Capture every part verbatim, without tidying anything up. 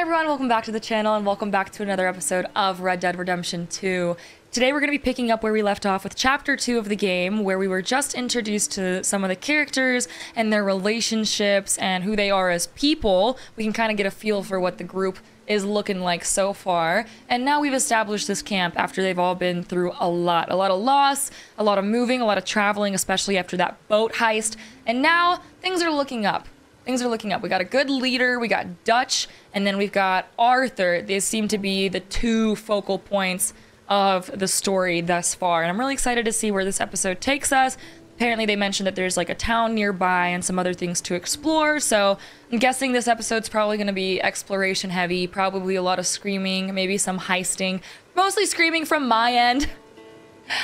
Hi everyone, welcome back to the channel and welcome back to another episode of Red Dead Redemption two. Today we're going to be picking up where we left off with chapter two of the game, where we were just introduced to some of the characters and their relationships and who they are as people. We can kind of get a feel for what the group is looking like so far. And now we've established this camp after they've all been through a lot. A lot of loss, a lot of moving, a lot of traveling, especially after that boat heist. And now things are looking up. Things are looking up. We got a good leader, we got Dutch, and then we've got Arthur. These seem to be the two focal points of the story thus far. And I'm really excited to see where this episode takes us. Apparently they mentioned that there's like a town nearby and some other things to explore. So I'm guessing this episode's probably going to be exploration heavy, probably a lot of screaming, maybe some heisting, mostly screaming from my end.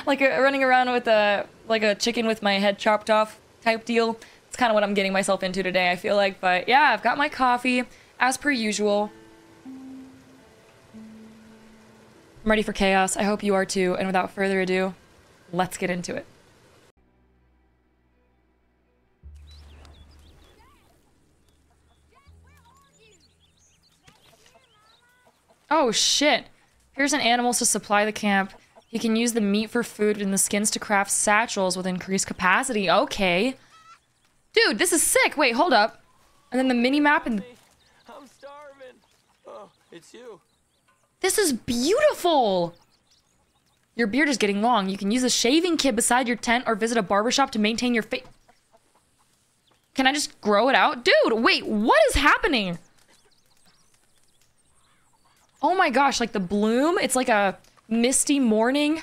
Like a, running around with a, like a chicken with my head chopped off type deal. It's kind of what I'm getting myself into today, I feel like. But yeah, I've got my coffee as per usual. I'm ready for chaos. I hope you are too. And without further ado, let's get into it. Oh shit. Here's an animal to supply the camp. He can use the meat for food and the skins to craft satchels with increased capacity. Okay. Dude, this is sick. Wait, hold up. And then the mini map and I'm starving. Oh, it's you. This is beautiful. Your beard is getting long. You can use a shaving kit beside your tent or visit a barbershop to maintain your face. Can I just grow it out? Dude, wait, what is happening? Oh my gosh, like the bloom, it's like a misty morning.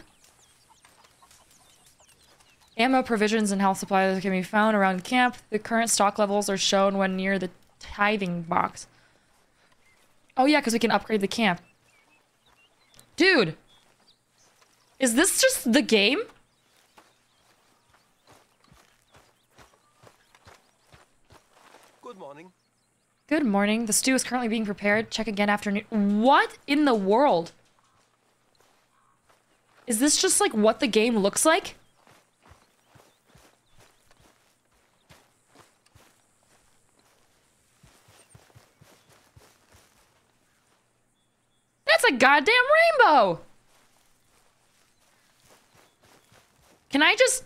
Ammo, provisions, and health supplies can be found around camp. The current stock levels are shown when near the tithing box. Oh yeah, because we can upgrade the camp. Dude! Is this just the game? Good morning. Good morning. The stew is currently being prepared. Check again afternoon. What in the world? Is this just like what the game looks like? A goddamn rainbow. Can I just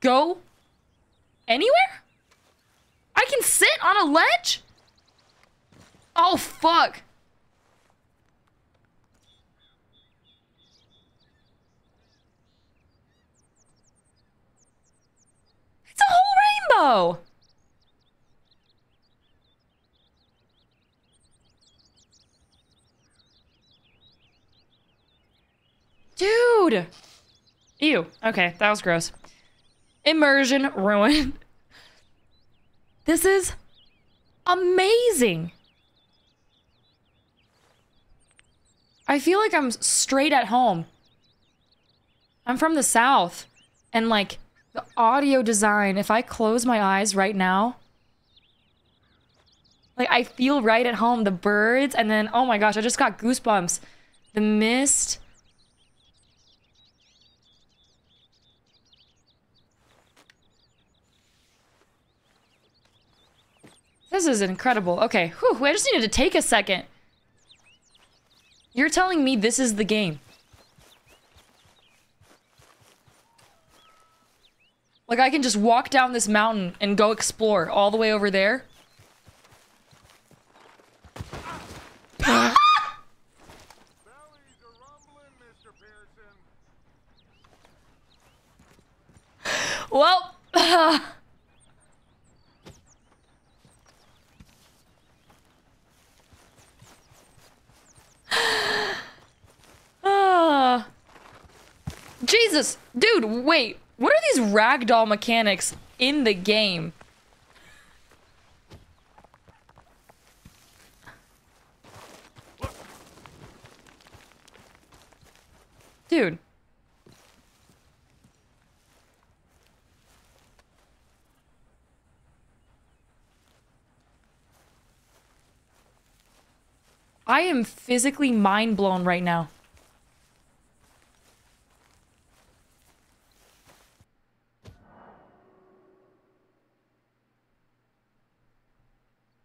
go anywhere? I can sit on a ledge? Oh fuck. It's a whole rainbow. Dude! Ew. Okay, that was gross. Immersion ruined. This is amazing. I feel like I'm straight at home. I'm from the South. And like, the audio design, if I close my eyes right now, like I feel right at home. The birds, and then, oh my gosh, I just got goosebumps. The mist. This is incredible. Okay, whew, I just needed to take a second. You're telling me this is the game. Like, I can just walk down this mountain and go explore all the way over there. Ah! Well... Uh, uh, Jesus, dude, wait, what are these ragdoll mechanics in the game? Dude. I am physically mind blown right now.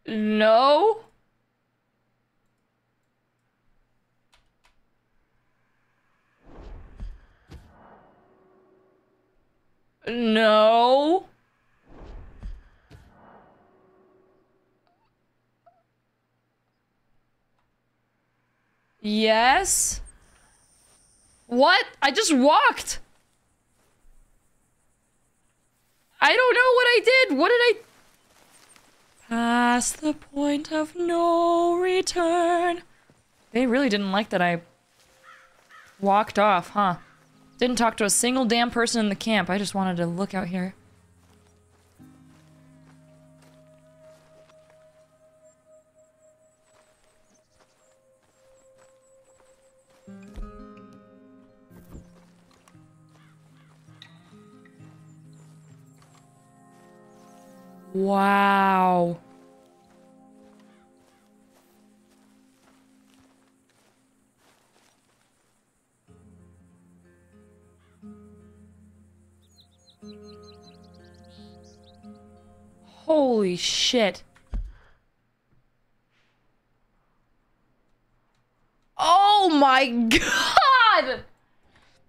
No? No. Yes. What? I just walked. I don't know what I did. What did I... Past the point of no return. They really didn't like that I walked off, huh? Didn't talk to a single damn person in the camp. I just wanted to look out here. Wow. Holy shit. Oh my god!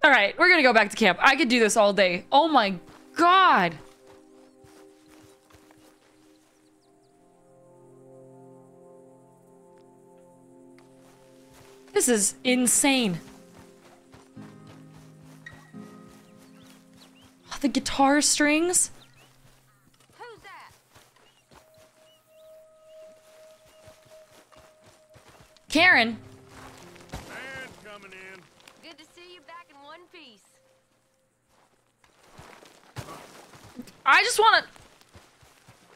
All right, we're gonna go back to camp. I could do this all day. Oh my god! This is insane. Oh, the guitar strings. Who's that? Karen. Man's coming in. Good to see you back in one piece. I just want to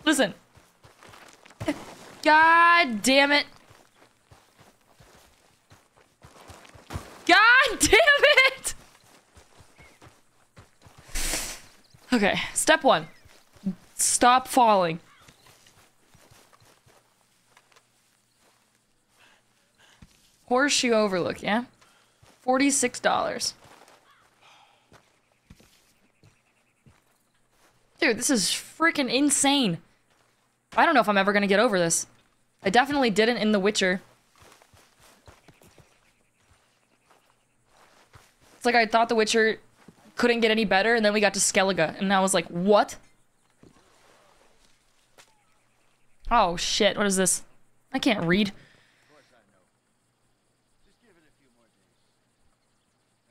listen. God damn it. God damn it! Okay, step one. Stop falling. Horseshoe Overlook, yeah? forty-six dollars. Dude, this is freaking insane. I don't know if I'm ever gonna get over this. I definitely didn't in The Witcher. It's like I thought The Witcher couldn't get any better, and then we got to Skellige, and I was like, what? Oh shit, what is this? I can't read. Of course I know. Just give it a few more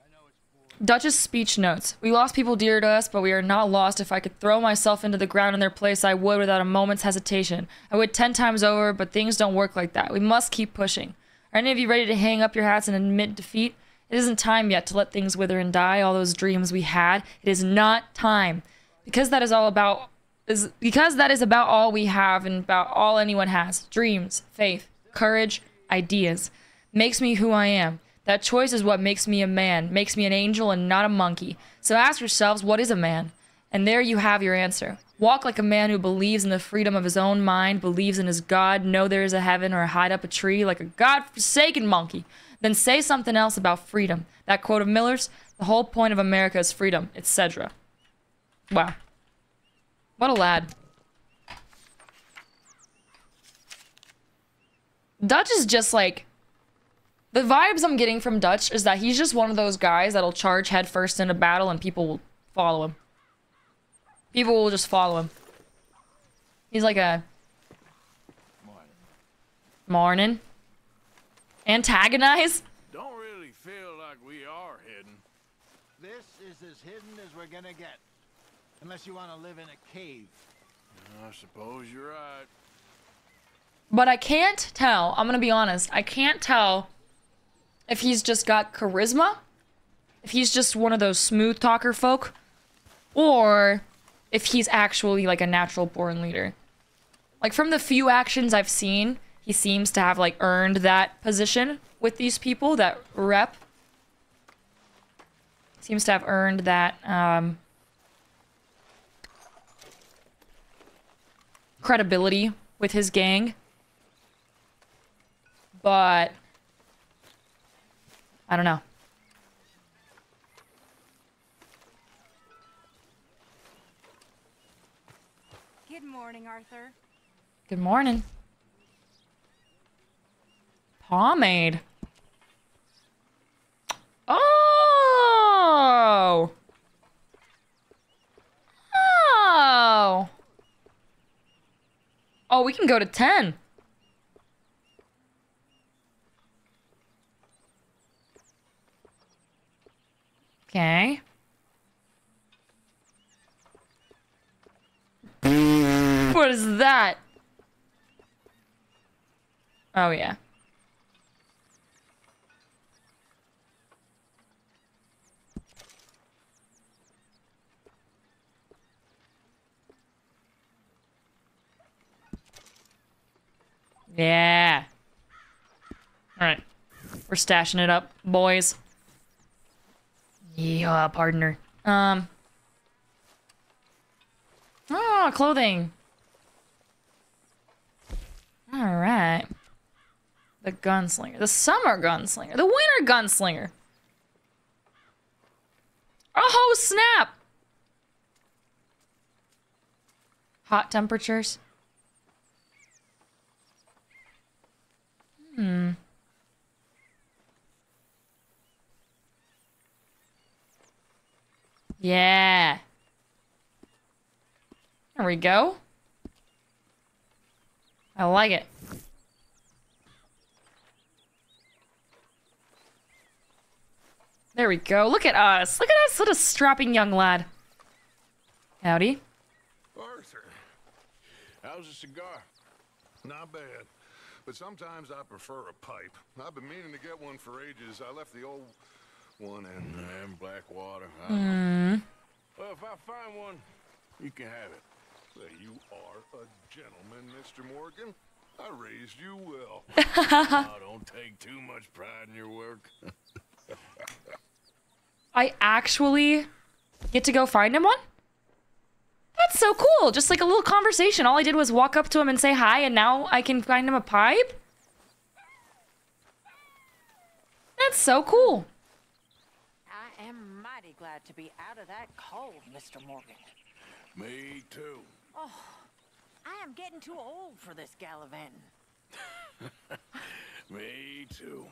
days. I know it's boring. Dutch's speech notes. We lost people dear to us, but we are not lost. If I could throw myself into the ground in their place, I would without a moment's hesitation. I would ten times over, but things don't work like that. We must keep pushing. Are any of you ready to hang up your hats and admit defeat? It isn't time yet to let things wither and die, all those dreams we had. It is not time. Because that is all about is because that is about all we have and about all anyone has. Dreams, faith, courage, ideas. Makes me who I am. That choice is what makes me a man, makes me an angel and not a monkey. So ask yourselves, what is a man? And there you have your answer. Walk like a man who believes in the freedom of his own mind, believes in his God, know there is a heaven, or hide up a tree like a godforsaken monkey. Then say something else about freedom. That quote of Miller's, the whole point of America is freedom, et cetera. Wow. What a lad. Dutch is just like... The vibes I'm getting from Dutch is that he's just one of those guys that'll charge headfirst into battle and people will follow him. People will just follow him. He's like a... Morning. Morning. Antagonize? Don't really feel like we are hidden. This is as hidden as we're gonna get. Unless you want to live in a cave. I suppose you're right. But I can't tell. I'm gonna be honest. I can't tell if he's just got charisma. If he's just one of those smooth talker folk. Or if he's actually like a natural born leader. Like from the few actions I've seen... He seems to have, like, earned that position with these people, that rep. Seems to have earned that, um... credibility with his gang. But... I don't know. Good morning, Arthur. Good morning. Pomade. Oh! we can go to ten. Okay. What is that? Oh, yeah. Yeah. All right. We're stashing it up, boys. Yeah, partner. Um. Oh, clothing. All right. The gunslinger. The summer gunslinger. The winter gunslinger. Oh, snap. Hot temperatures. Hmm. Yeah. There we go. I like it. There we go. Look at us. Look at us, little strapping young lad. Howdy. Arthur. How's a cigar? Not bad. But sometimes I prefer a pipe. I've been meaning to get one for ages. I left the old one in, uh, in Blackwater. Mm. Well, if I find one, you can have it. Say, you are a gentleman, Mister Morgan. I raised you well. Oh, don't take too much pride in your work. I actually get to go find him one? That's so cool. Just like a little conversation. All I did was walk up to him and say hi, and now I can find him a pipe? That's so cool. I am mighty glad to be out of that cold, Mister Morgan. Me too. Oh, I am getting too old for this gallivanting. Me too.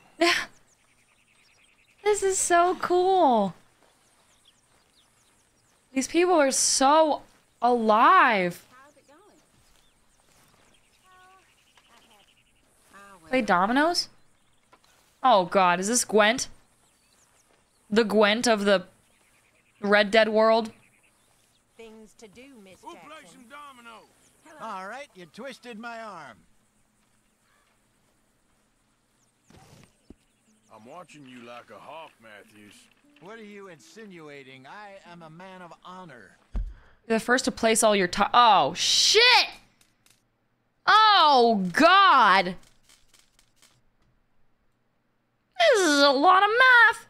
This is so cool. These people are so alive. How's it going? Oh, play dominoes? Oh god, is this Gwent? The Gwent of the Red Dead world? Things to do, Miss Jackson. Who plays some dominoes? All right, you twisted my arm. I'm watching you like a hawk, Matthews. What are you insinuating? I am a man of honor. You're the first to place all your time. Oh, shit! Oh, God! This is a lot of math!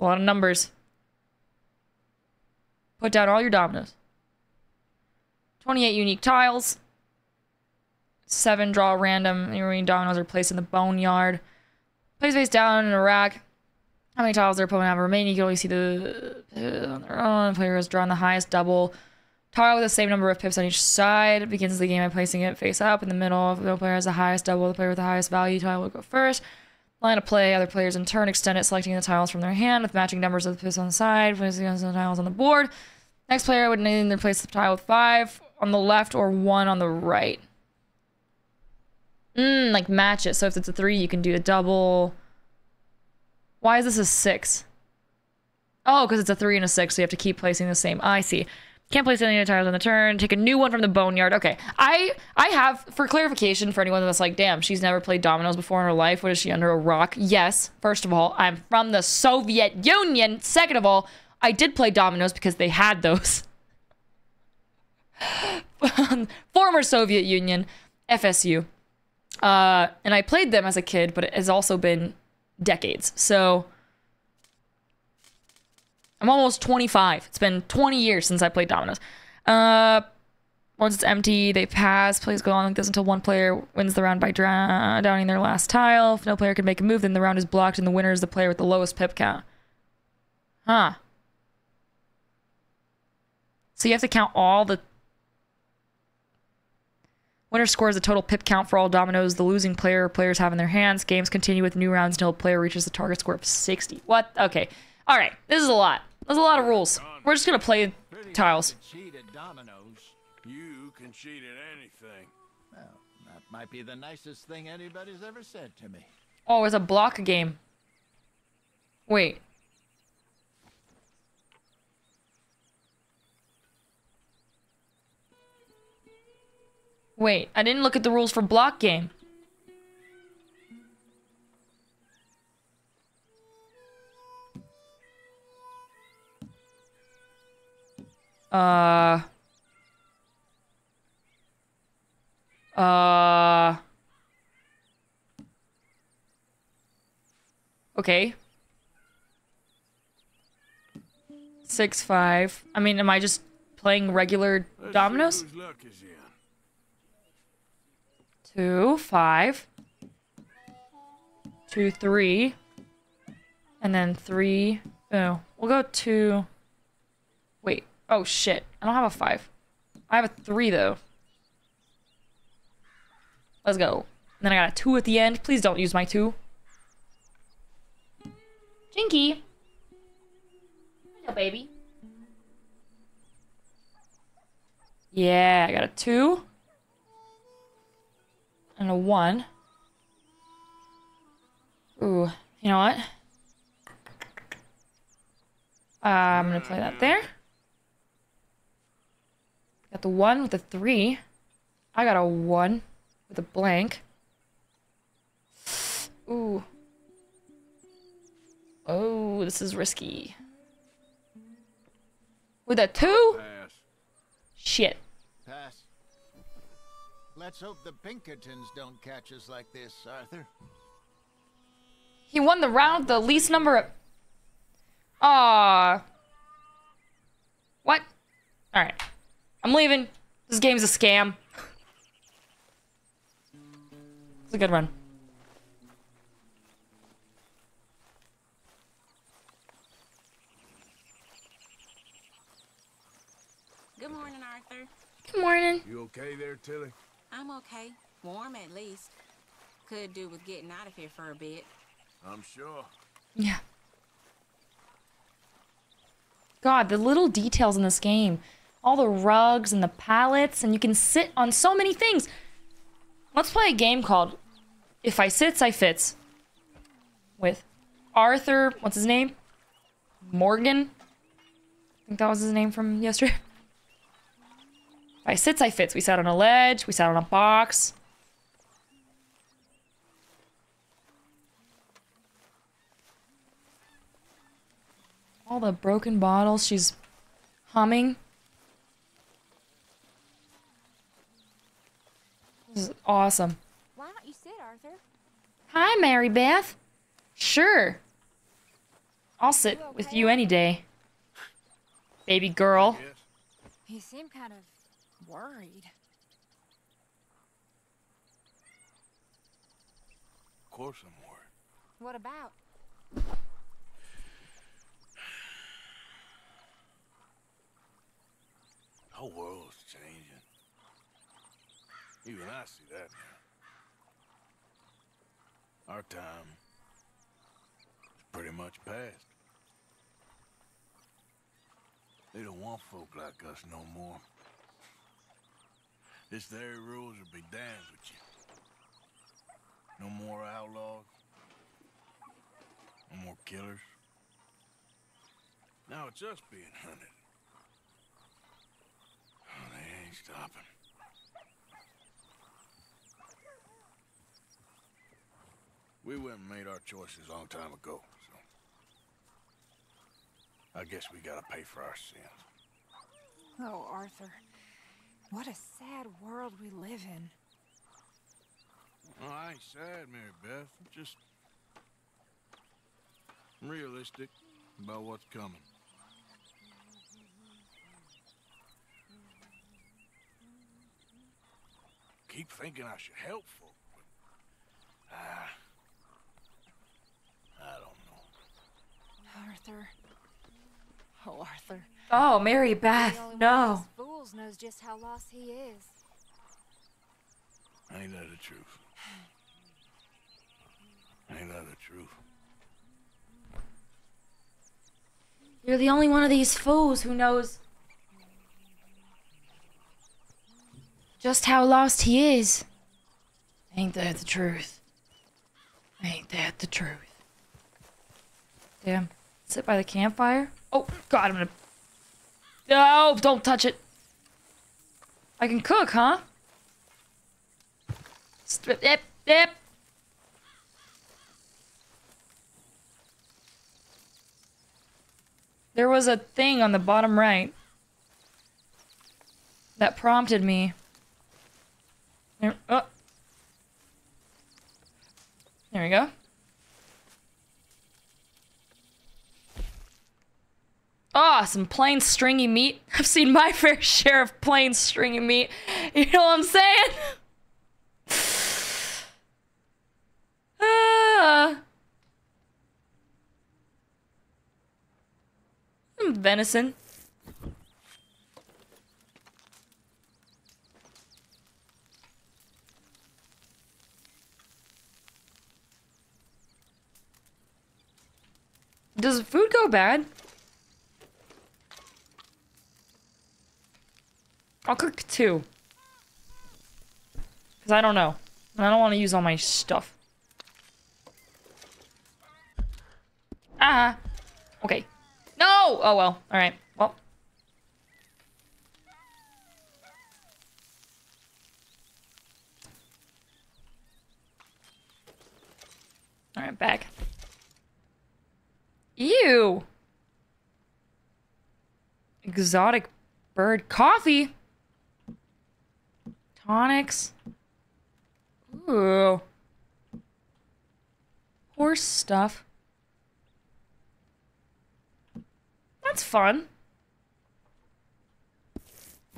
A lot of numbers. Put down all your dominoes. twenty-eight unique tiles. seven draw random. Your dominoes are placed in the boneyard. Place face down in a rack. How many tiles their opponent have remaining? You can only see the uh, on their own. The player has drawn the highest double tile with the same number of pips on each side. Begins the game by placing it face up in the middle. If the player has the highest double, the player with the highest value tile will go first. Line of play. Other players in turn extend it, selecting the tiles from their hand with matching numbers of the pips on the side. Placing the tiles on the board. Next player would either place the tile with five on the left or one on the right. Mmm, like match it. So if it's a three, you can do a double. Why is this a six? Oh, because it's a three and a six, so you have to keep placing the same. I see. Can't place any other tiles on the turn. Take a new one from the boneyard. Okay, I I have, for clarification for anyone that's like, damn, she's never played dominoes before in her life. What, is she under a rock? Yes, first of all, I'm from the Soviet Union. Second of all, I did play dominoes because they had those. Former Soviet Union, F S U. Uh, and I played them as a kid, but it has also been decades. So I'm almost twenty-five. It's been twenty years since I played dominoes. Uh, once it's empty, they pass. Plays go on like this until one player wins the round by dra downing their last tile. If no player can make a move, then the round is blocked, and the winner is the player with the lowest pip count. Huh. So you have to count all the... Winner scores the total pip count for all dominoes the losing player or players have in their hands. Games continue with new rounds until a player reaches the target score of sixty. What? Okay. All right. This is a lot. There's a lot of rules. We're just going to play tiles. You can cheat at anything. Well, that might be the nicest thing anybody's ever said to me. Oh, it's a block game. Wait. Wait, I didn't look at the rules for block game. Uh... Uh... Okay. Six, five. I mean, am I just playing regular dominoes? Two, five. Two, three. And then three. Oh, we'll go two. Wait. Oh, shit. I don't have a five. I have a three, though. Let's go. And then I got a two at the end. Please don't use my two. Jinky. Hello, baby. Yeah, I got a two. And a one. Ooh, you know what? Uh, I'm gonna play that there. Got the one with the three. I got a one with a blank. Ooh. Oh, this is risky. With a two? Pass. Shit. Pass. Let's hope the Pinkertons don't catch us like this, Arthur. He won the round, the least number of... Aww. What? Alright. I'm leaving. This game's a scam. It's a good run. Good morning, Arthur. Good morning. You okay there, Tilly? I'm okay. Warm, at least. Could do with getting out of here for a bit. I'm sure. Yeah. God, the little details in this game. All the rugs and the pallets, and you can sit on so many things. Let's play a game called If I Sits, I Fits. With Arthur, what's his name? Morgan? I think that was his name from yesterday. If I Sits, I Fits. We sat on a ledge, we sat on a box. All the broken bottles, she's humming. This is awesome. Why don't you sit, Arthur? Hi, Mary Beth. Sure. I'll sit you okay? with you any day. Baby girl. He seemed kind of worried. Of course I'm worried. What about? The whole world's changing. Even I see that now. Our time is pretty much past. They don't want folk like us no more. This their rules will be damned with you. No more outlaws. No more killers. Now it's us being hunted. Oh, they ain't stopping. We went and made our choices a long time ago, so... I guess we gotta pay for our sins. Oh, Arthur. What a sad world we live in. Well, I ain't sad, Mary Beth. I'm just... I'm realistic about what's coming. Keep thinking I should help folk, but... Ah... I don't know. Arthur. Oh, Arthur. Oh, Mary Beth. The only no. One of those fools knows just how lost he is. Ain't that the truth? Ain't that the truth? You're the only one of these fools who knows just how lost he is. Ain't that the truth? Ain't that the truth? Damn. Sit by the campfire? Oh, God, I'm gonna... No, don't touch it. I can cook, huh? Strip, yep, yep. There was a thing on the bottom right that prompted me. There, oh. There we go. Ah, oh, some plain stringy meat. I've seen my fair share of plain stringy meat. You know what I'm saying? Ah. uh. Venison. Does food go bad? I'll cook two. Because I don't know. And I don't want to use all my stuff. Ah. Okay. No! Oh, well. All right. Well. All right, back. Ew. Exotic bird coffee. Tonics. Ooh. Horse stuff. That's fun.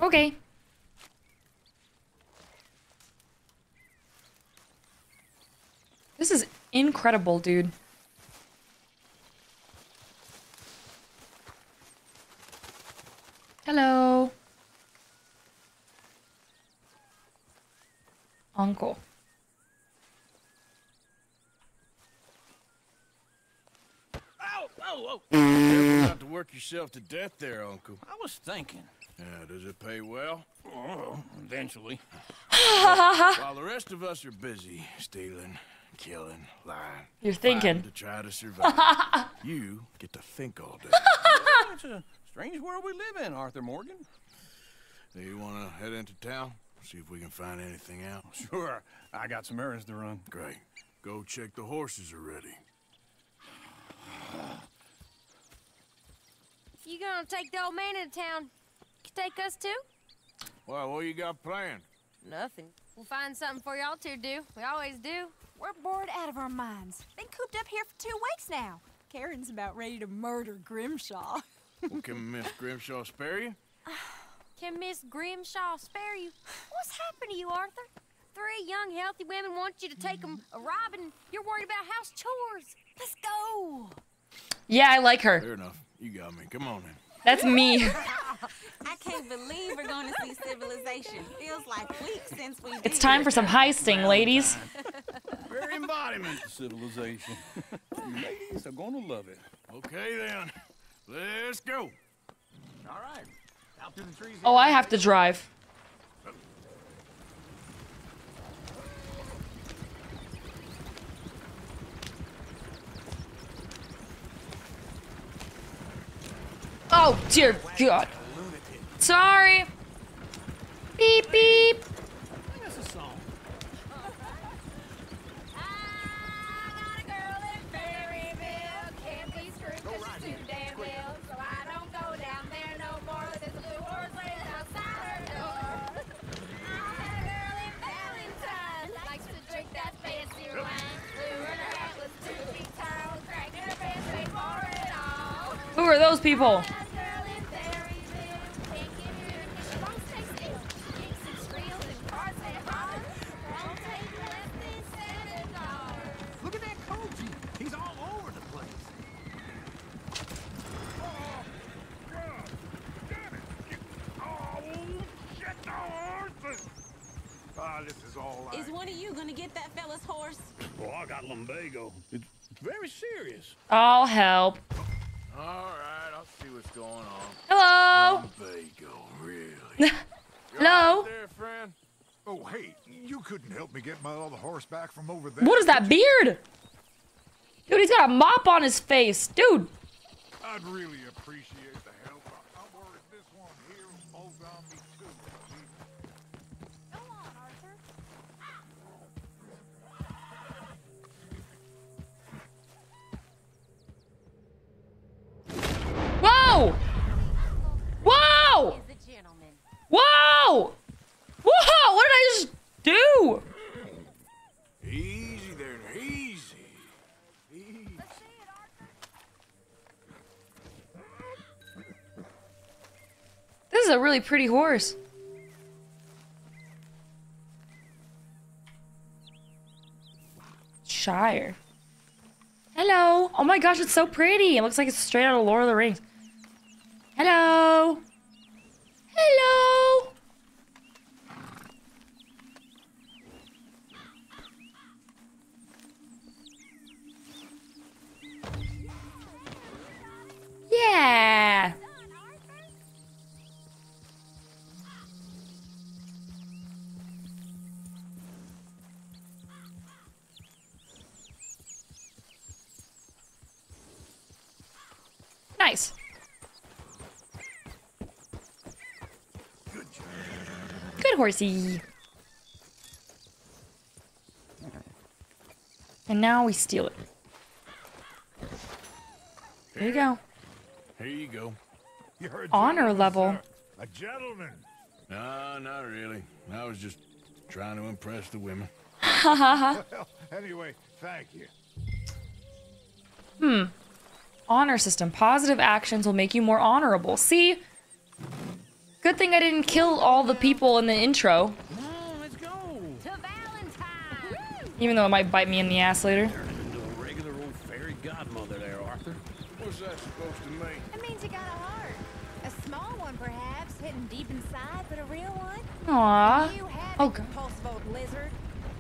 Okay. This is incredible, dude. Hello. Uncle. Ow! Oh, oh. To work yourself to death there, Uncle. I was thinking. Yeah, does it pay well? Oh, eventually. Well, while the rest of us are busy stealing, killing, lying. You're thinking. To try to survive. You get to think all day. Yeah, it's a strange world we live in, Arthur Morgan. Do you want to head into town? See if we can find anything out? Sure. I got some errands to run. Great. Go check the horses are ready. You gonna take the old man into town? You take us too? Well, what you got planned? Nothing. We'll find something for y'all to do. We always do. We're bored out of our minds. Been cooped up here for two weeks now. Karen's about ready to murder Grimshaw. Well, can Miss Grimshaw spare you? Can Miss Grimshaw spare you? What's happened to you, Arthur? Three young, healthy women want you to take them a robin. You're worried about house chores. Let's go. Yeah, I like her. Fair enough. You got me. Come on, man. That's me. I can't believe we're going to see civilization. Feels like weeks since we did. It's time for some heisting, ladies. Very embodiment of civilization. Ladies are going to love it. Okay, then. Let's go. All right. Out to the trees. Oh, I have to drive. Oh, dear God. Sorry. Beep, beep. That's a song. I got a girl in Berryville. Can't be screwed because she's too damn ill. So I don't go down there no more. There's a blue horse laid outside her door. I had a girl in Valentine. Likes to drink that fancy wine. Blue and her hat was two feet tall. Cracked her pants way for it all. Who are those people? It's very serious. I'll help. All right, I'll see what's going on. Hello. Lumbago, really? Hello. Right there, friend. Oh, hey, you couldn't help me get my other horse back from over there. What is that beard? Dude, he's got a mop on his face. Dude. I'd really appreciate the help. I'm worried this one here will hold on me too. Go on, Arthur. Whoa! Whoa! Whoa! Whoa! What did I just do? Easy there, easy. Easy. This is a really pretty horse. Shire. Hello. Oh my gosh, it's so pretty. It looks like it's straight out of Lord of the Rings. Hello. Hello. Yeah. Nice. Good horsey. And now we steal it. Here you go. Here you go. You're a honor level. A gentleman. No, not really. I was just trying to impress the women. Ha ha ha. Anyway, thank you. Hmm. Honor system. Positive actions will make you more honorable. See? Good thing I didn't kill all the people in the intro. No, let's go to Valentine. Even though it might bite me in the ass later. Turning into a regular old fairy godmother there, Arthur. What's that supposed to mean? It means you got a heart. A small one, perhaps, hidden deep inside, but a real one. Aww. You have oh, God. Impulsive old lizard.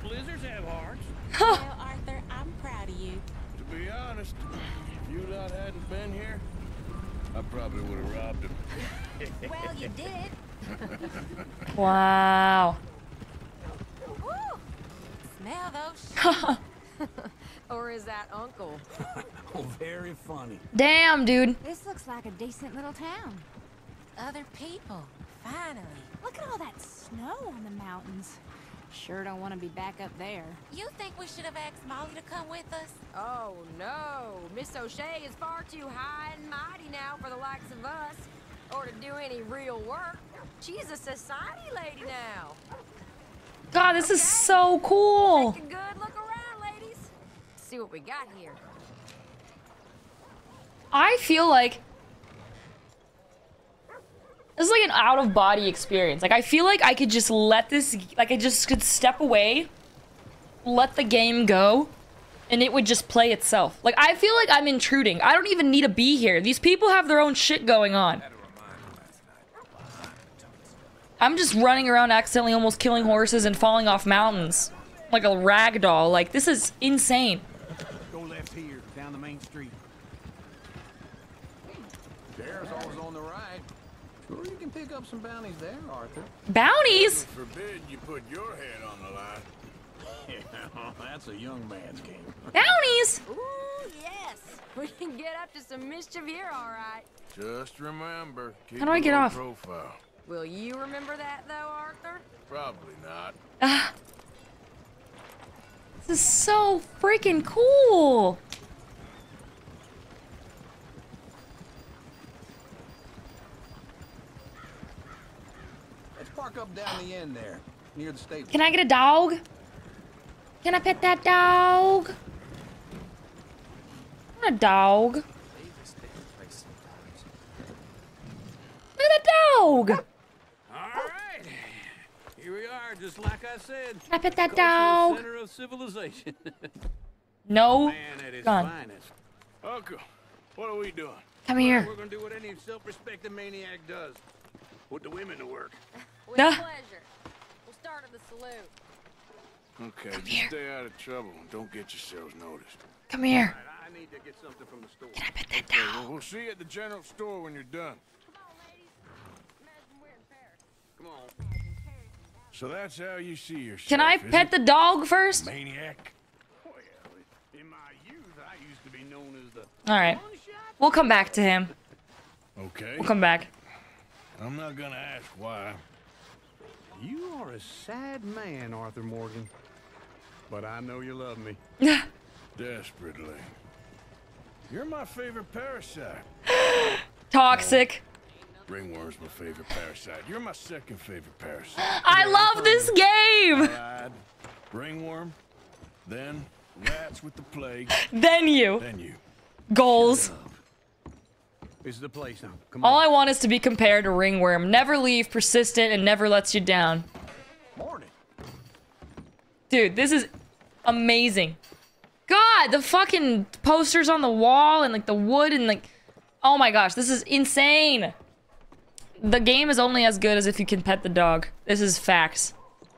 Lizards have hearts. Well, Arthur, I'm proud of you. To be honest, if you lot hadn't been here, I probably would have robbed him. Well, you did. Wow. Woo. Smell those. Or is that Uncle? Oh, very funny. Damn, dude. This looks like a decent little town. Other people, finally. Look at all that snow on the mountains. Sure don't want to be back up there. You think we should have asked Molly to come with us? Oh, no. Miss O'Shea is far too high and mighty now for the likes of us, or to do any real work. She's a society lady now. God, this okay. is so cool. Take a good look around, ladies. See what we got here. I feel like this is like an out-of-body experience. Like, I feel like I could just let this, like, I just could step away, let the game go, and it would just play itself. Like, I feel like I'm intruding. I don't even need to be here. These people have their own shit going on. I'm just running around accidentally almost killing horses and falling off mountains. Like a ragdoll. Like, this is insane. Go left here, down the main street. There's always on the right. Sure, you can pick up some bounties there, Arthur. Bounties? God forbid you put your head on the line. Yeah, that's a young man's game. Bounties! Ooh, yes. We can get up to some mischief here, all right. Just remember, keep How do I get off? Profile. Will you remember that, though, Arthur? Probably not. Uh, this is so freaking cool. Let's park up down the end there, near the stable. Can I get a dog? Can I pet that dog? I want a dog. Look at that dog! All right, here we are, just like I said. Can I pet that dog? Center of civilization. No. Man, gone. Uncle, what are we doing? Come here. Right, we're gonna do what any self-respecting maniac does. Put the women to work. With uh. pleasure. We'll start at the saloon. Okay, just stay out of trouble and don't get yourselves noticed. Come here. Right, I need to get something from the store. Can I pet that down? Okay, well, we'll see you at the general store when you're done. Come on, ladies. Imagine we're in Paris. Come on. So that's how you see yourself. Can I pet the dog first? Maniac. Well, in my youth, I used to be known as the. All right, we'll come back to him. Okay. We'll come back. I'm not gonna ask why. You are a sad man, Arthur Morgan. But I know you love me. Desperately. You're my favorite parasite. Toxic. No. Ringworm's my favorite parasite. You're my second favorite parasite. I You're love this game. Ride, ringworm, then rats with the plague. Then you. Then you. Goals. Is the place now? Come on. All I want is to be compared to ringworm. Never leave, persistent, and never lets you down. Morning. Dude, this is amazing. God, the fucking posters on the wall and like the wood and like, oh my gosh, this is insane. The game is only as good as if you can pet the dog. This is facts.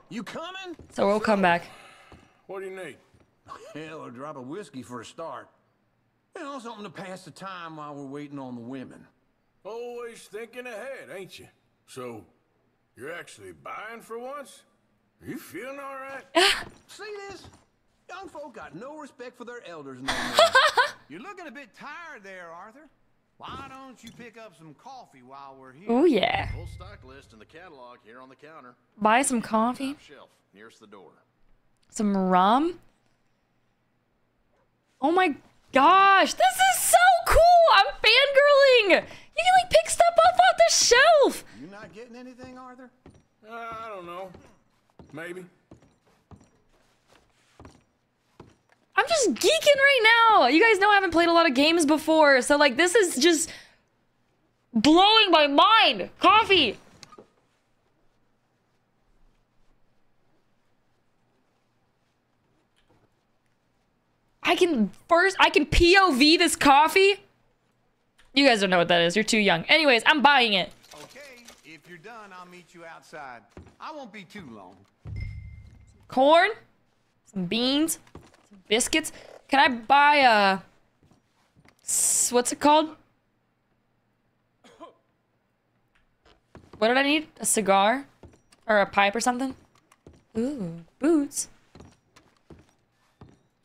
You coming? So we'll come back. What do you need? Hell, a drop of whiskey for a start. And also something to pass the time while we're waiting on the women. Always thinking ahead, ain't you? So, you're actually buying for once? Are you feeling all right? See this? Young folk got no respect for their elders no more. You're looking a bit tired there, Arthur. Why don't you pick up some coffee while we're here? Oh yeah. Full stock list in the catalog here on the counter. Buy some coffee. Top shelf nearest the door. Some rum. Oh my gosh, this is so cool! I'm fangirling. You can like pick stuff up off the shelf. You not getting anything, Arthur? Uh, I don't know. Maybe. I'm just geeking right now. You guys know I haven't played a lot of games before, so like this is just blowing my mind. Coffee. I can first, I can P O V this coffee. You guys don't know what that is. You're too young. Anyways, I'm buying it. Okay, if you're done, I'll meet you outside. I won't be too long. Corn, some beans. Biscuits. Can I buy a... What's it called? What did I need? A cigar? Or a pipe or something? Ooh, boots.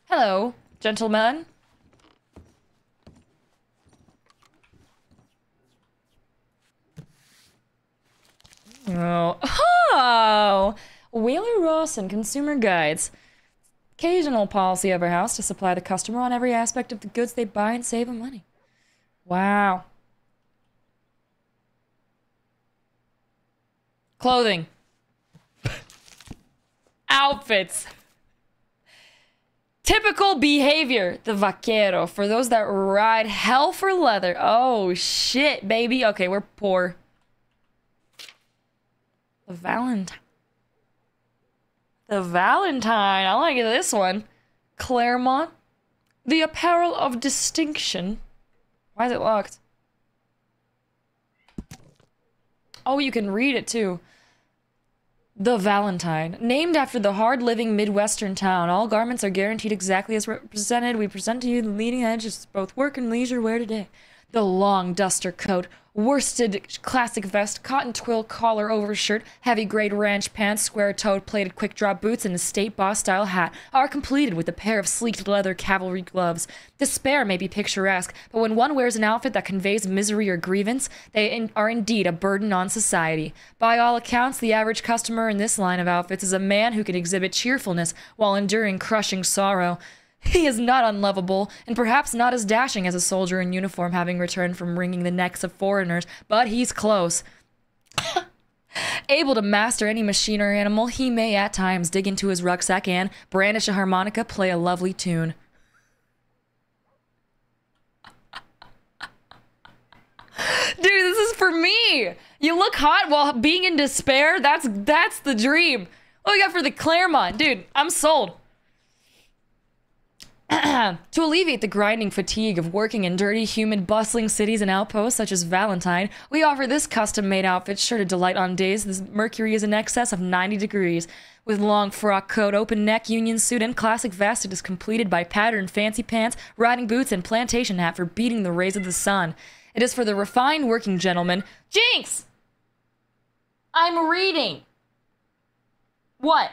Hello, gentlemen. Oh. Oh! Wheeler Ross and Consumer Guides. Occasional policy of our house to supply the customer on every aspect of the goods they buy and save them money. Wow. Clothing. Outfits. Typical behavior. The vaquero. For those that ride hell for leather. Oh, shit, baby. Okay, we're poor. The Valentine. The Valentine. I like this one. Claremont. The apparel of distinction. Why is it locked? Oh, you can read it too. The Valentine. Named after the hard-living Midwestern town. All garments are guaranteed exactly as represented. We present to you the leading edge of both work and leisure wear today. The long duster coat, worsted classic vest, cotton twill collar overshirt, heavy grade ranch pants, square-toed plated quick-drop boots, and a state boss-style hat are completed with a pair of sleek leather cavalry gloves. Despair may be picturesque, but when one wears an outfit that conveys misery or grievance, they in are indeed a burden on society. By all accounts, the average customer in this line of outfits is a man who can exhibit cheerfulness while enduring crushing sorrow. He is not unlovable, and perhaps not as dashing as a soldier in uniform having returned from wringing the necks of foreigners, but he's close. Able to master any machine or animal, he may at times dig into his rucksack and, brandish a harmonica, play a lovely tune. Dude, this is for me! You look hot while being in despair? That's, that's the dream. What we got for the Claremont? Dude, I'm sold. To alleviate the grinding fatigue of working in dirty, humid, bustling cities and outposts such as Valentine, we offer this custom-made outfit sure to delight on days this mercury is in excess of ninety degrees. With long frock coat, open neck, union suit, and classic vest, it is completed by patterned fancy pants, riding boots, and plantation hat for beating the rays of the sun. It is for the refined working gentleman. Jinx! I'm reading! What?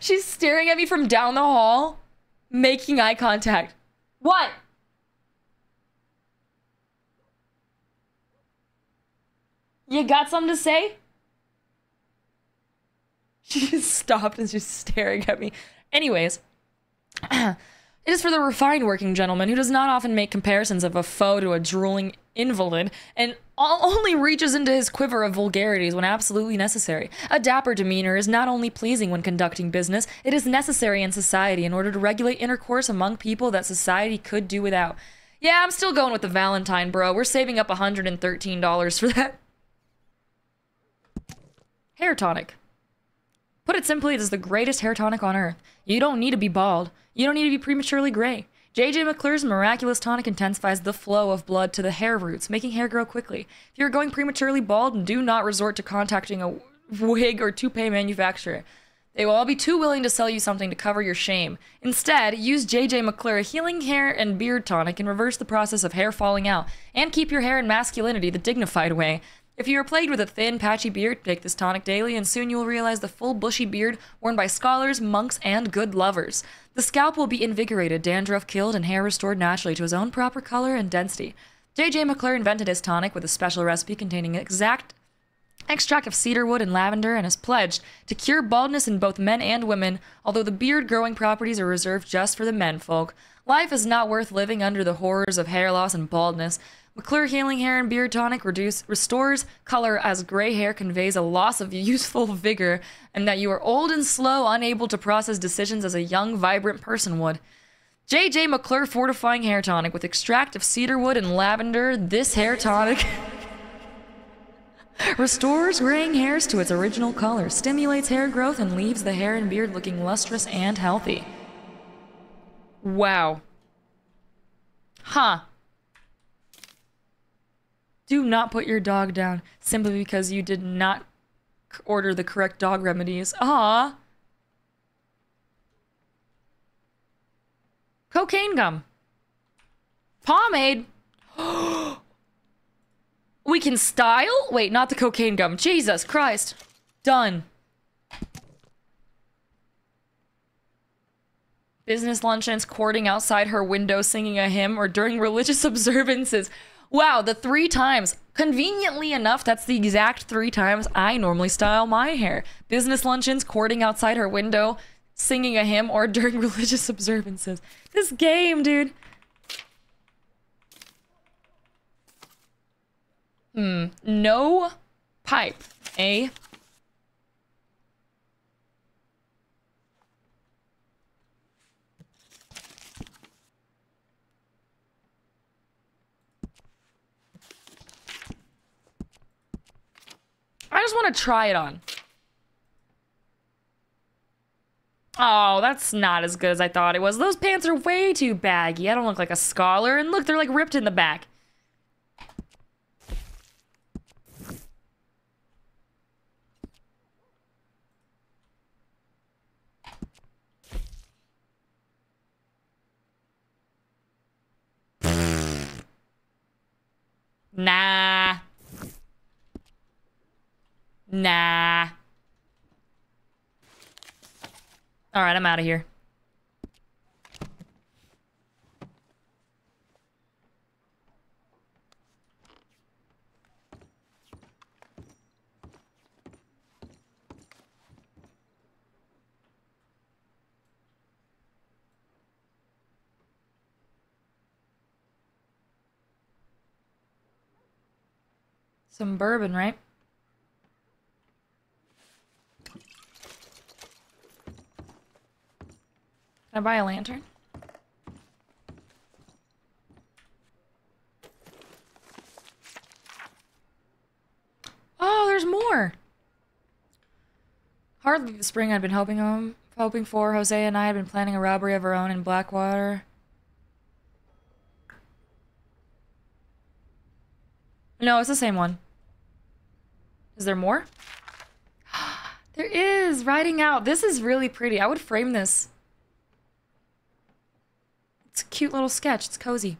She's staring at me from down the hall, making eye contact. What? You got something to say? She just stopped and she's staring at me. Anyways, it is for the refined working gentleman who does not often make comparisons of a foe to a drooling invalid and only reaches into his quiver of vulgarities when absolutely necessary. A dapper demeanor is not only pleasing when conducting business, it is necessary in society in order to regulate intercourse among people that society could do without. Yeah, I'm still going with the Valentine, bro. We're saving up one hundred thirteen dollars for that. Hair tonic. Put it simply, it is the greatest hair tonic on earth. You don't need to be bald. You don't need to be prematurely gray. J J. McClure's miraculous tonic intensifies the flow of blood to the hair roots, making hair grow quickly. If you're going prematurely bald, do not resort to contacting a wig or toupee manufacturer. They will all be too willing to sell you something to cover your shame. Instead, use J J. McClure Healing Hair and Beard Tonic and reverse the process of hair falling out, and keep your hair and masculinity the dignified way. If you are plagued with a thin, patchy beard, take this tonic daily, and soon you will realize the full, bushy beard worn by scholars, monks, and good lovers. The scalp will be invigorated, dandruff killed, and hair restored naturally to his own proper color and density. J J. McClure invented his tonic with a special recipe containing exact extract of cedarwood and lavender, and is pledged to cure baldness in both men and women, although the beard-growing properties are reserved just for the menfolk. Life is not worth living under the horrors of hair loss and baldness. McClure Healing Hair and Beard Tonic reduce, restores color as gray hair conveys a loss of youthful vigor, and that you are old and slow, unable to process decisions as a young, vibrant person would. J J. McClure Fortifying Hair Tonic with extract of cedarwood and lavender. This hair tonic restores graying hairs to its original color, stimulates hair growth, and leaves the hair and beard looking lustrous and healthy. Wow. Huh. Do not put your dog down simply because you did not order the correct dog remedies. Ah. Cocaine gum. Pomade. We can style? Wait, not the cocaine gum. Jesus Christ. Done. Business luncheons, courting outside her window, singing a hymn, or during religious observances. Wow, the three times. Conveniently enough, that's the exact three times I normally style my hair. Business luncheons, courting outside her window, singing a hymn, or during religious observances. This game, dude. Hmm. No pipe, eh? I just want to try it on. Oh, that's not as good as I thought it was. Those pants are way too baggy. I don't look like a scholar. And look, they're like ripped in the back. Nah. Nah. All right, I'm out of here. Some bourbon, right? Can I buy a lantern? Oh, there's more! Hardly the spring I'd been hoping, um, hoping for. Hosea and I had been planning a robbery of our own in Blackwater. No, it's the same one. Is there more? There is! Riding out. This is really pretty. I would frame this. It's a cute little sketch. It's cozy.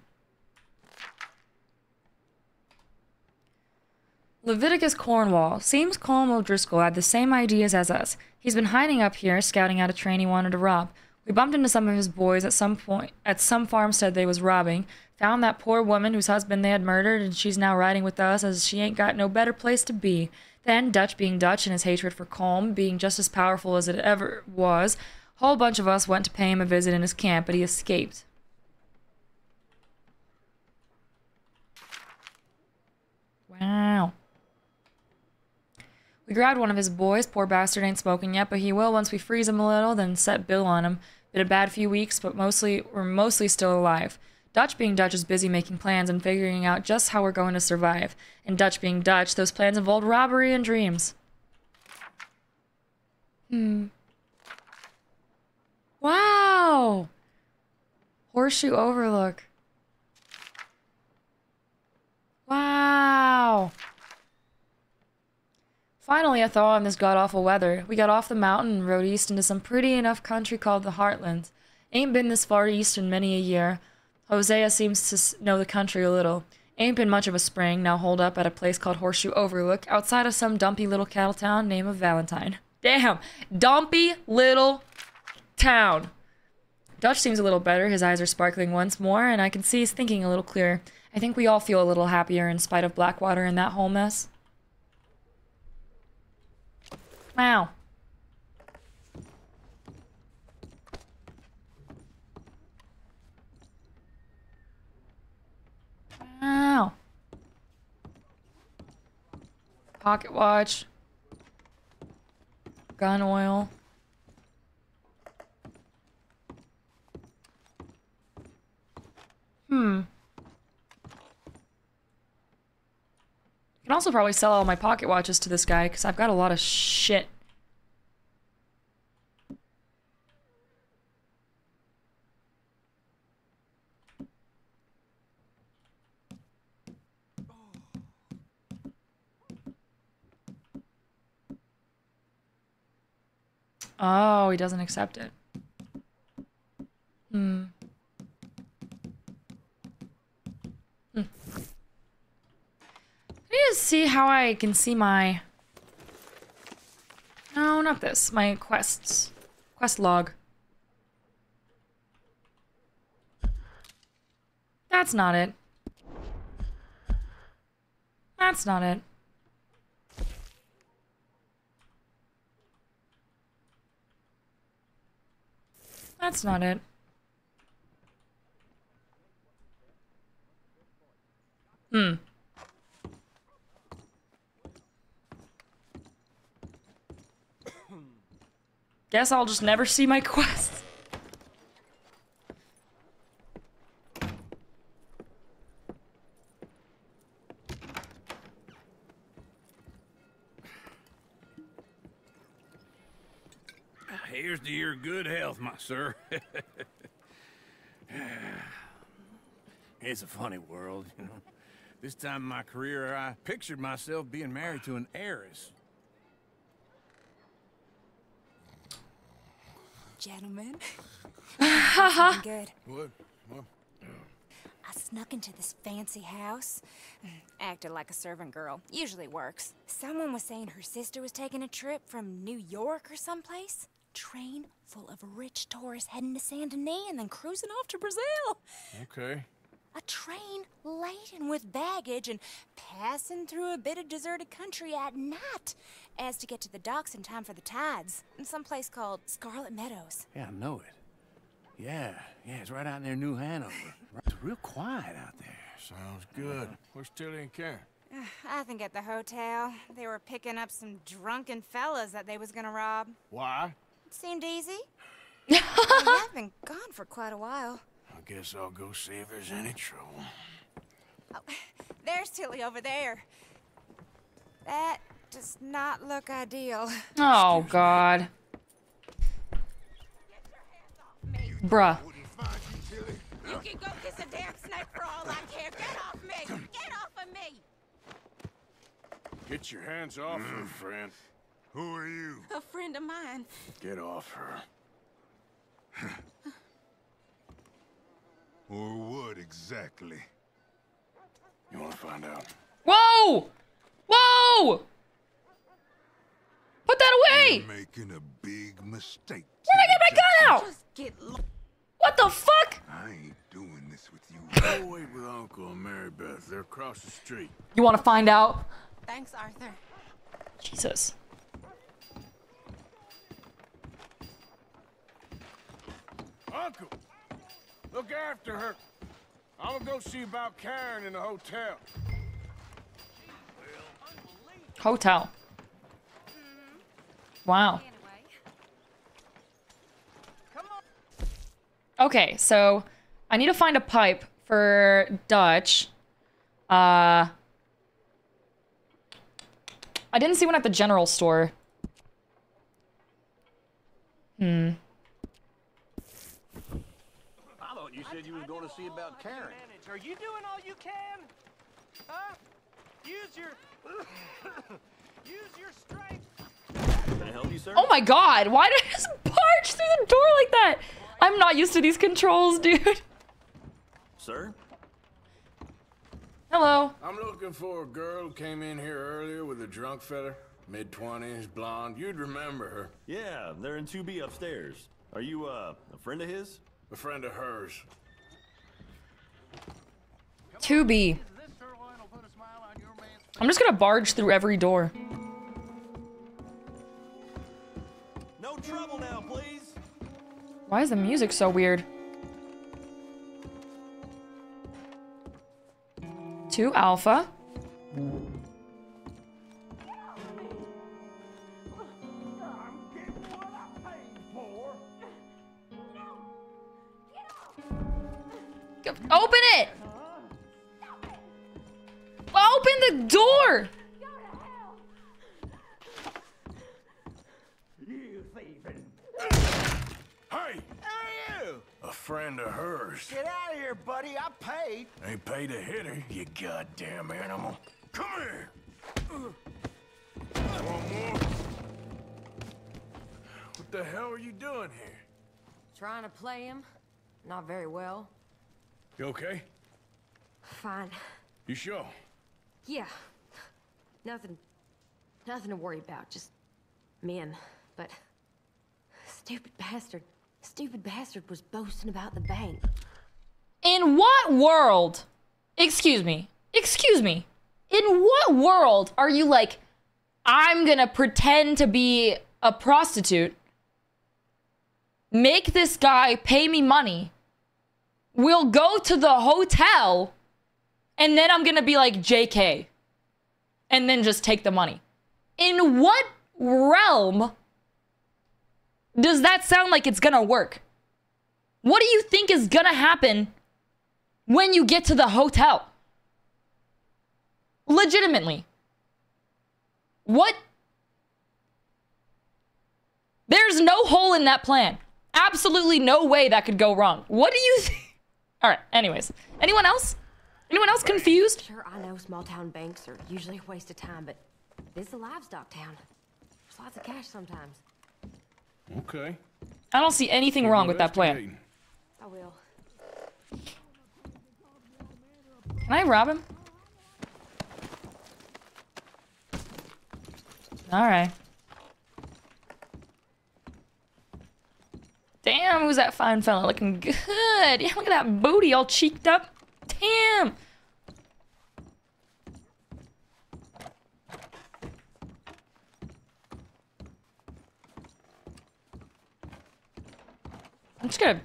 Leviticus Cornwall. Seems Colm O'Driscoll had the same ideas as us. He's been hiding up here, scouting out a train he wanted to rob. We bumped into some of his boys at some point at some farmstead they was robbing. Found that poor woman whose husband they had murdered, and she's now riding with us as she ain't got no better place to be. Then, Dutch being Dutch and his hatred for Colm being just as powerful as it ever was, a whole bunch of us went to pay him a visit in his camp, but he escaped. Wow. We grabbed one of his boys. Poor bastard ain't smoking yet, but he will once we freeze him a little, then set Bill on him. Been a bad few weeks, but mostly we're mostly still alive. Dutch being Dutch is busy making plans and figuring out just how we're going to survive. And Dutch being Dutch, those plans involved robbery and dreams. Hmm. Wow! Horseshoe Overlook. Wow! Finally, a thaw in this god-awful weather. We got off the mountain and rode east into some pretty enough country called the Heartlands. Ain't been this far east in many a year. Hosea seems to know the country a little. Ain't been much of a spring, now holed up at a place called Horseshoe Overlook, outside of some dumpy little cattle town named of Valentine. Damn! Dumpy little town! Dutch seems a little better, his eyes are sparkling once more, and I can see he's thinking a little clearer. I think we all feel a little happier in spite of Blackwater and that whole mess. Wow. Wow. Pocket watch. Gun oil. Hmm. I can also probably sell all my pocket watches to this guy, because I've got a lot of shit. Oh, he doesn't accept it. Hmm. Hmm. I need to see how I can see my... No, not this. My quests. Quest log. That's not it. That's not it. That's not it. Hmm. Guess I'll just never see my quest. Here's to your good health, my sir. It's a funny world, you know. This time in my career, I pictured myself being married to an heiress. Gentlemen, I'm good. What? What? I snuck into this fancy house, acted like a servant girl. Usually works. Someone was saying her sister was taking a trip from New York or someplace. Train full of rich tourists heading to Saint-Denis and then cruising off to Brazil. Okay. A train laden with baggage and passing through a bit of deserted country at night as to get to the docks in time for the tides in some place called Scarlet Meadows. Yeah, I know it. Yeah, yeah, it's right out near New Hanover. It's real quiet out there. Sounds good. Uh, Where's Tilly and Karen? I think at the hotel. They were picking up some drunken fellas that they was gonna rob. Why? Seemed easy. I have been gone for quite a while. I guess I'll go see if there's any trouble. Oh, there's Tilly over there. That does not look ideal. Oh, excuse God. Me. Bruh. You can go kiss a damn snake for all I care. Get off me! Get off of me! Get your hands off her, friend. Who are you? A friend of mine. Get off her. Or what exactly? You want to find out? Whoa! Whoa! No! Put that away! You're making a big mistake. Where'd I get my gun out? Get what the fuck? I ain't doing this with you. Go away with Uncle and Mary Beth. They're across the street. You want to find out? Thanks, Arthur. Jesus. Uncle, look after her. I'm gonna go see about Karen in the hotel. Hotel. Wow. Okay, so I need to find a pipe for Dutch. Uh, I didn't see one at the general store. Hmm. I thought you said you were going to see about Karen. Are you doing all you can? Huh? Use your use your strength. Can I help you, sir? Oh my God! Why did I just barge through the door like that? I'm not used to these controls, dude. Sir? Hello. I'm looking for a girl who came in here earlier with a drunk fella. mid twenties, blonde. You'd remember her. Yeah, they're in two B upstairs. Are you, uh, a friend of his? A friend of hers. two B. I'm just gonna barge through every door. No trouble now, please. Why is the music so weird? Two alpha. Open it! Open the door! Friend of hers. Get out of here, buddy. I paid. Ain't paid to hit her, you goddamn animal. Come here. One more. What the hell are you doing here? Trying to play him. Not very well. You okay? Fine. You sure? Yeah. Nothing. Nothing to worry about. Just men. But stupid bastard. Stupid bastard was boasting about the bank. In what world? Excuse me. Excuse me. In what world are you like, I'm gonna pretend to be a prostitute, make this guy pay me money, we'll go to the hotel, and then I'm gonna be like J K, and then just take the money. In what realm does that sound like it's gonna work? What do you think is gonna happen when you get to the hotel? Legitimately. What? There's no hole in that plan. Absolutely no way that could go wrong. What do you think? All right, anyways. Anyone else? Anyone else confused? Sure, I know small town banks are usually a waste of time, but this is a livestock town. There's lots of cash sometimes. Okay. I don't see anything wrong with that plan. I will. Can I rob him? Alright. Damn, who's that fine fella looking good? Yeah, look at that booty all cheeked up. Damn! I'm just gonna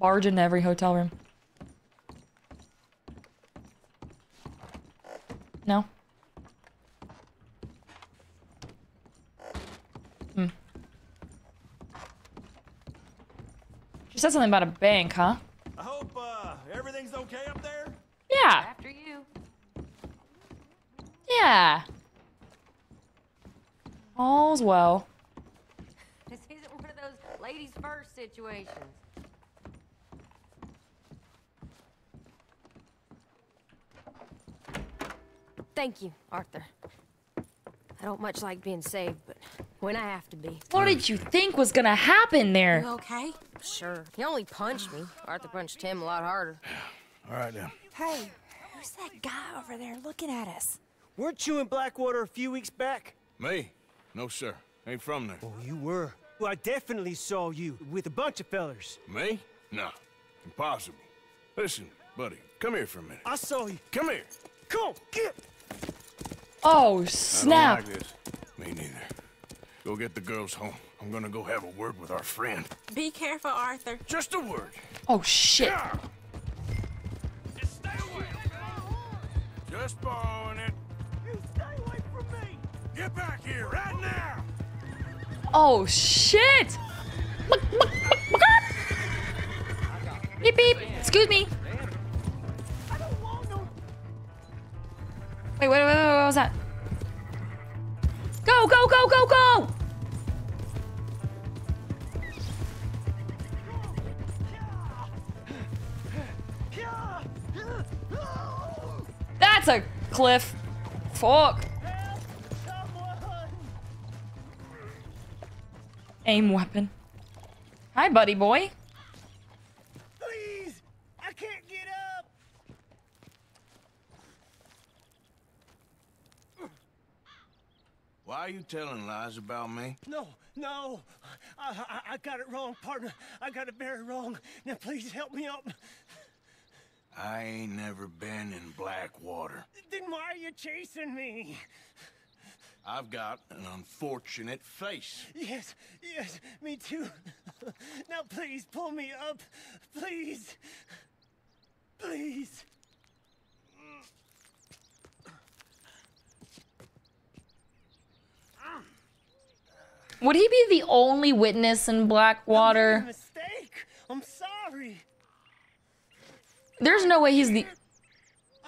barge into every hotel room. No. Hmm. She said something about a bank, huh? I hope uh, everything's okay up there. Yeah. After you. Yeah. All's well. This isn't one of those ladies first situations. Thank you, Arthur. I don't much like being saved, but when I have to be. What did you think was gonna happen there? You okay? Sure. He only punched me. Arthur punched him a lot harder. All right, now. Hey, who's that guy over there looking at us? Weren't you in Blackwater a few weeks back? Me? No, sir. Ain't from there. Oh, you were. Well, I definitely saw you with a bunch of fellers. Me? No. Impossible. Listen, buddy, come here for a minute. I saw you. Come here. Go, get. Oh, snap. I don't like this. Me neither. Go get the girls home. I'm gonna go have a word with our friend. Be careful, Arthur. Just a word. Oh, shit. Yeah. Just stay away. Just borrowing it. You stay away from me. Get back here right now. Oh, shit. Look, look, look, look up. Beep, beep. Excuse me. I don't want no... Wait, wait, wait, wait, what was that? Go, go, go, go, go. That's a cliff. Fuck. Aim weapon. Hi, buddy boy. Please, I can't get up. Why are you telling lies about me? No, no, I, I, I got it wrong, partner. I got it very wrong. Now, please help me up. I ain't never been in Blackwater. Then why are you chasing me? I've got an unfortunate face. Yes, yes, me too. Now please, pull me up. Please. Please. Would he be the only witness in Blackwater? I made a mistake. I'm sorry. There's no way he's the...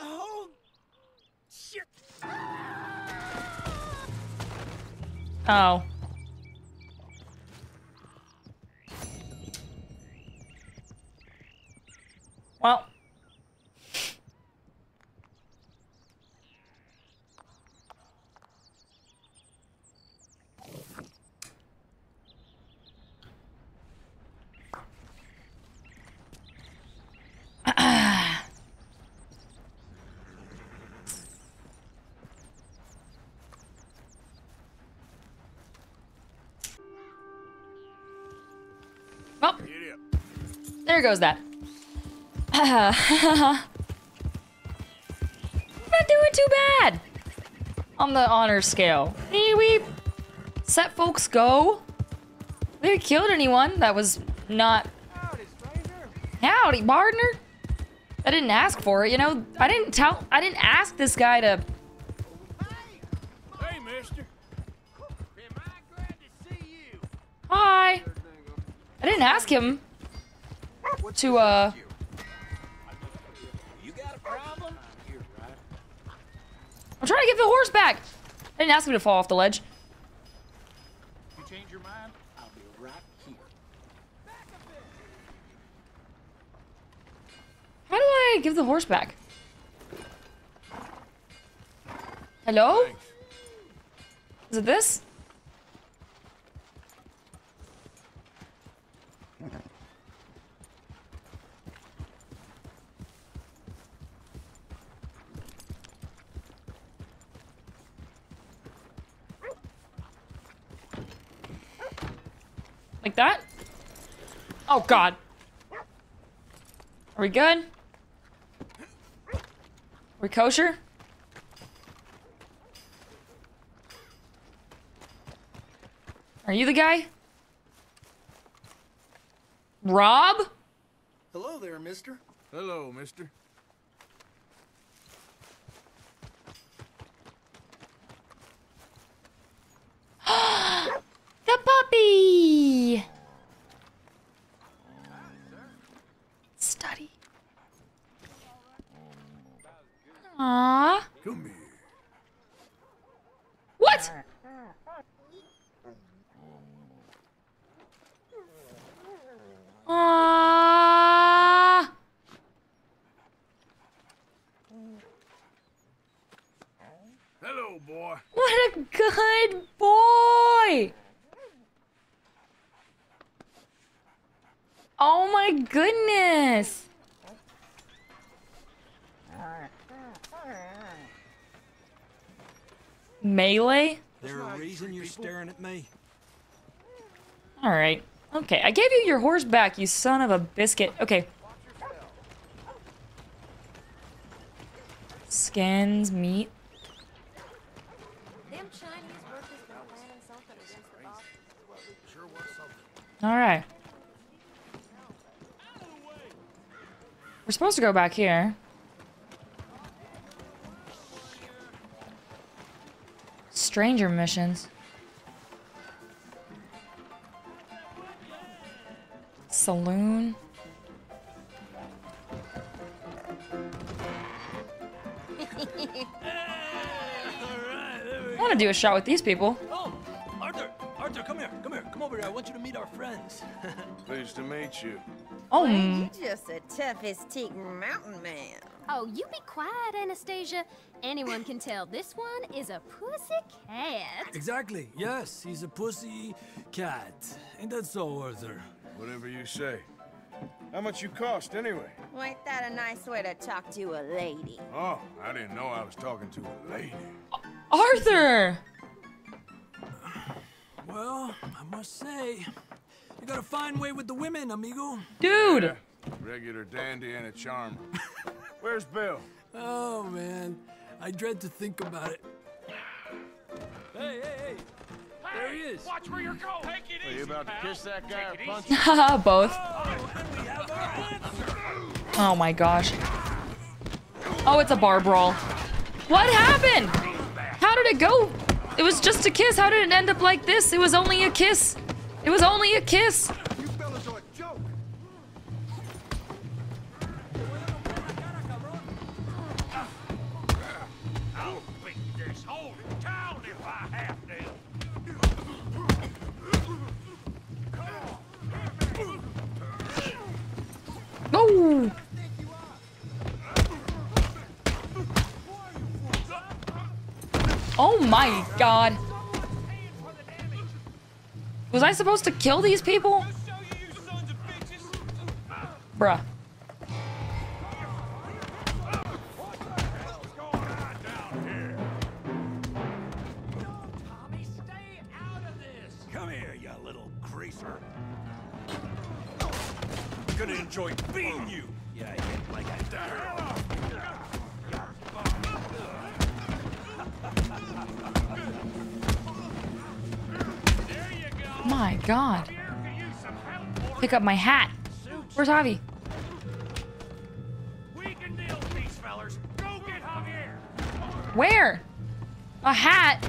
Oh, shit. Oh. Well. There goes that. I'm not doing too bad on the honor scale. Hey, we set folks go. They killed anyone that was not. Howdy, stranger. Howdy, partner. I didn't ask for it, you know. I didn't tell. I didn't ask this guy to. Hey, mister. Am I glad to see you? Hi. I didn't ask him. To uh you got a problem? I'm trying to get the horse back. I didn't ask him to fall off the ledge. You change your mind, I'll be right here. Back up there. How do I give the horse back? Hello? Thanks. Is it this? Like that? Oh god. Are we good? Are we kosher? Are you the guy? Rob? Hello there, mister. Hello, mister. The puppy! Study. Aww. Come here. What? Aww. Hello, boy. What a good boy! Oh my goodness! Melee? There a reason you're staring at me? Alright. Okay, I gave you your horse back, you son of a biscuit. Okay. Skins, meat. Alright. We're supposed to go back here. Stranger missions. Saloon. I want to do a shot with these people. Oh, Arthur, Arthur, come here, come here, come over here. I want you to meet our friends. Pleased to meet you. Oh, you just a toughest teak mountain man. Oh, you be quiet, Anastasia. Anyone can tell this one is a pussy cat. Exactly. Yes, he's a pussy cat. Ain't that so, Arthur? Whatever you say. How much you cost, anyway? Well, ain't that a nice way to talk to a lady? Oh, I didn't know I was talking to a lady. Arthur! Well, I must say, you got a fine way with the women, amigo. Dude! Yeah, regular dandy and a charmer. Where's Bill? Oh, man. I dread to think about it. Hey, hey, hey! There he is. Watch where you're going. Take it easy. Are you about to kiss that guy or punch him? Haha, both. Oh my gosh. Oh, it's a bar brawl. What happened? How did it go? It was just a kiss. How did it end up like this? It was only a kiss. It was only a kiss. You fellas are a joke. I'll beat this whole town if I have to. No! Oh my god. Was I supposed to kill these people? Bruh. Enjoy beating you. Yeah, I hit like I there you go. My god. Pick up my hat. Where's Javi? We can deal with these fellers. Go get Javier. Where? A hat.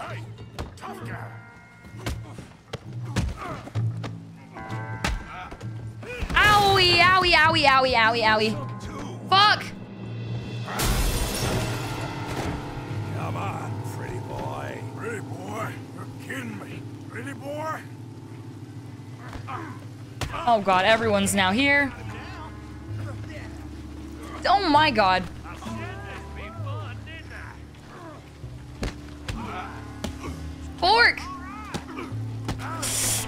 Hey, tough guy. Owie, owie, owie, owie, owie, owie. Fuck! Come on, pretty boy. Pretty boy? You're kidding me. Pretty boy? Oh god, everyone's now here. Oh my god. Fork!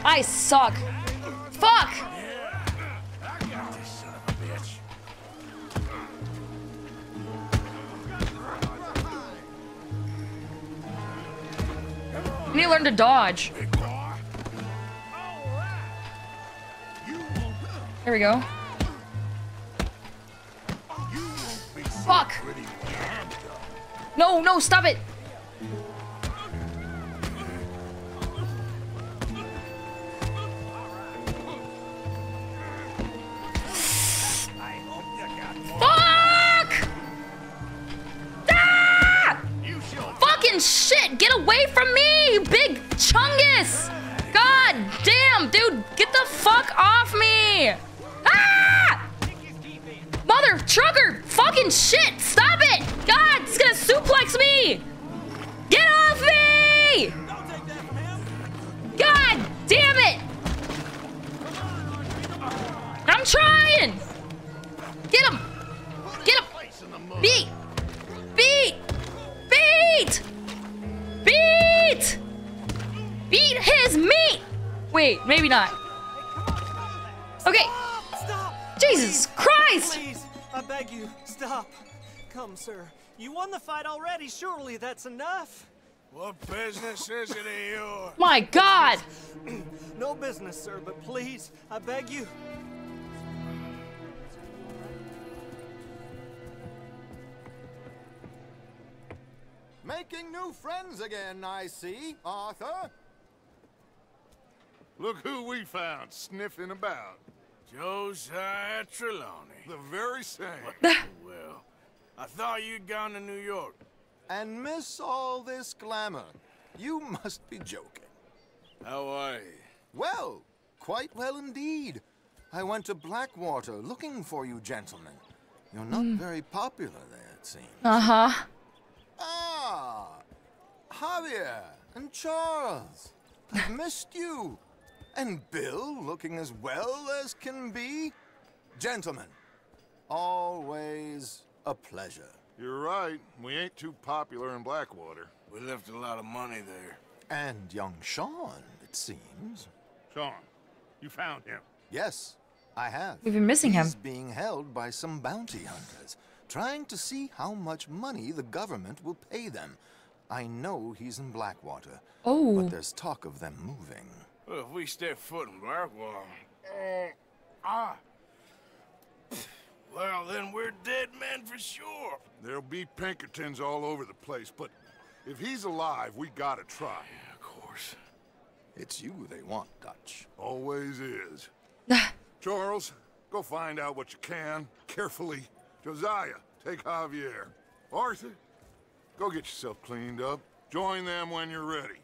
I suck. Fuck! I need to learn to dodge. There we go. Fuck! No, no, stop it! Fuck! Ah! Fucking shit! Get away from me! You big chungus! God damn, dude, get the fuck off me! Ah! Mother trucker, fucking shit! Stop it! God, it's gonna suplex me! Get off me! God damn it! I'm trying! Get him! Get him! Beat! Beat! Beat! Beat! Beat his meat! Wait, maybe not. Okay. Stop! Jesus Christ! Please, I beg you, stop. Come, sir. You won the fight already. Surely that's enough. What business is it of yours? My God! No business, sir, but please, I beg you. Making new friends again, I see, Arthur. Look who we found sniffing about. Josiah Trelawney. The very same. Well, I thought you'd gone to New York. And miss all this glamour. You must be joking. How are you? Well, quite well indeed. I went to Blackwater looking for you gentlemen. You're not mm. very popular there, it seems. Uh-huh. Ah! Javier and Charles. I've missed you. And Bill, looking as well as can be. Gentlemen, always a pleasure. You're right. We ain't too popular in Blackwater. We left a lot of money there. And young Sean, it seems. Sean, you found him? Yes, I have. We've been missing He's him. He's being held by some bounty hunters, trying to see how much money the government will pay them. I know he's in Blackwater. Oh. But there's talk of them moving. Well, if we step foot in Blackwater, uh, ah, well, then we're dead men for sure. There'll be Pinkertons all over the place, but if he's alive, we gotta try. Yeah, of course. It's you they want, Dutch. Always is. Charles, go find out what you can, carefully. Josiah, take Javier. Arthur, go get yourself cleaned up. Join them when you're ready.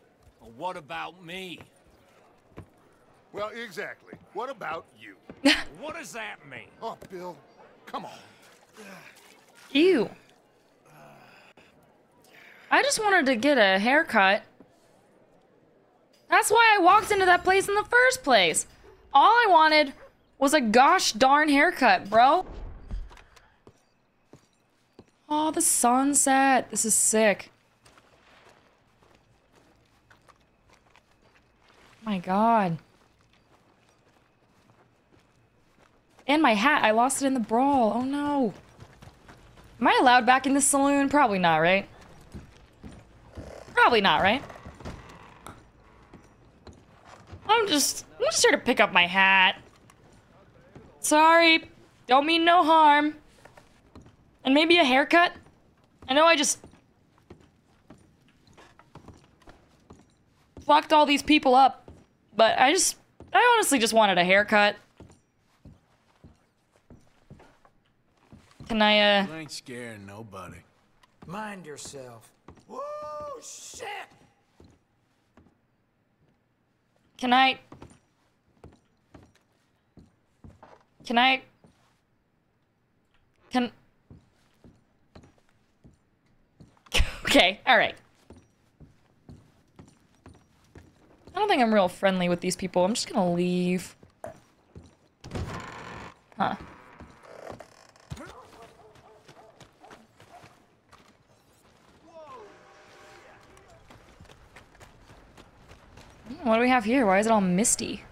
Well, what about me? Well, exactly. What about you? What does that mean? Oh, Bill, come on. Ew. I just wanted to get a haircut. That's why I walked into that place in the first place. All I wanted was a gosh darn haircut, bro. Oh, the sunset. This is sick. My God. And my hat, I lost it in the brawl. Oh no. Am I allowed back in the saloon? Probably not, right? Probably not, right? I'm just, I'm just here to pick up my hat. Sorry, don't mean no harm. And maybe a haircut? I know I just fucked all these people up, but I just, I honestly just wanted a haircut. Can I, uh... You ain't scaring nobody. Mind yourself. Whoa, shit! Can I... Can I... Can... Okay, alright. I don't think I'm real friendly with these people. I'm just gonna leave. Huh. What do we have here? Why is it all misty?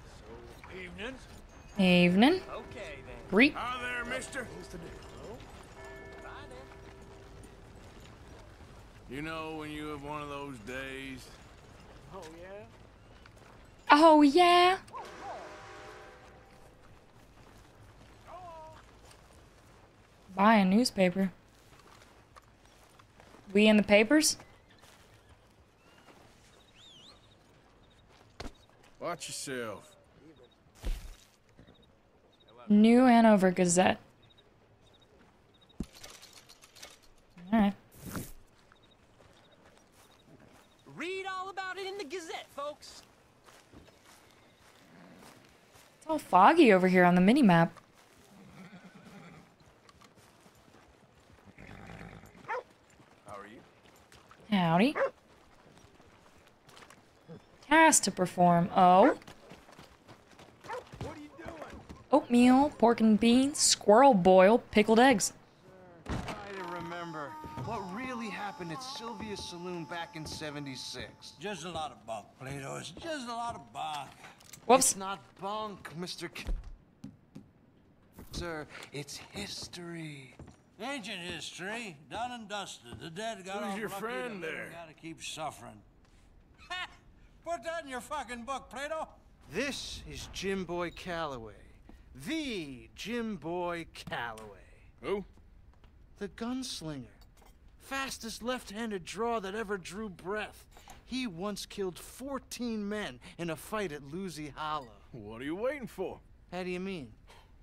Evening. Evening. Okay, then. Greet. Hi there, mister. You know when you have one of those days. Oh, yeah? Oh, yeah? Buy a newspaper. We in the papers? Watch yourself. New Hanover Gazette. Alright. Read all about it in the Gazette, folks. It's all foggy over here on the mini-map. How are you? Howdy. Task to perform. Oh. What are you doing? Oatmeal, pork and beans, squirrel boil, pickled eggs. Sure. I don't remember what really happened at Sylvia's saloon back in seventy-six. Just a lot of bunk, Plato. It's just a lot of bunk. Whoops. It's not bunk, Mister K Sir, it's history. Ancient history, done and dusted. The dead got off lucky. Who's your friend there? You gotta keep suffering. Ha! Put that in your fucking book, Plato. This is Jim Boy Calloway. The Jim Boy Calloway. Who? The gunslinger. Fastest left-handed draw that ever drew breath. He once killed fourteen men in a fight at Lucy Hollow. What are you waiting for? How do you mean?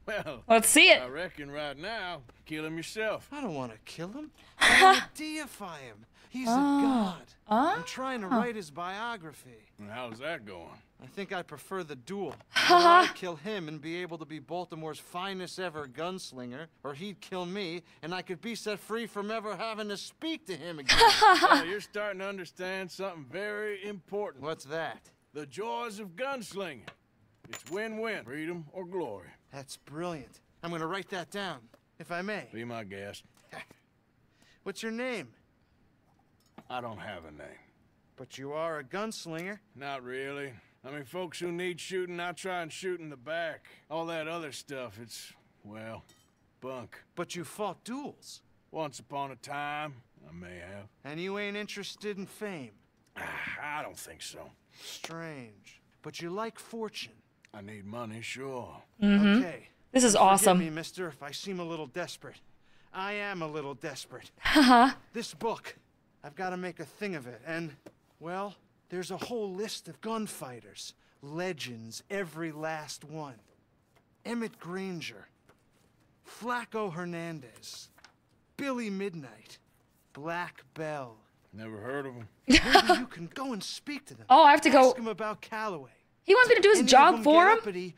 Well, let's see it. I reckon right now, kill him yourself. I don't want to kill him. I want to deify him. He's oh. a god. Oh. I'm trying to write his biography. How's that going? I think I prefer the duel. I'd kill him and be able to be Baltimore's finest ever gunslinger, or he'd kill me, and I could be set free from ever having to speak to him again. Well, you're starting to understand something very important. What's that? The joys of gunslinging. It's win-win, freedom or glory. That's brilliant. I'm gonna write that down, if I may. Be my guest. What's your name? I don't have a name. But you are a gunslinger. Not really. I mean, folks who need shooting, I try and shoot in the back. All that other stuff, it's, well, bunk. But you fought duels. Once upon a time, I may have. And you ain't interested in fame? I don't think so. Strange. But you like fortune. I need money, sure. Mm-hmm. Okay. This is awesome. Forgive me, mister, if I seem a little desperate. I am a little desperate. Haha. This book, I've got to make a thing of it. And, well, there's a whole list of gunfighters. Legends, every last one. Emmett Granger. Flaco Hernandez. Billy Midnight. Black Bell. Never heard of him. Maybe you can go and speak to them. Oh, I have to Ask go. Ask him about Calloway. He wants me to do his Any job for him? Uppity,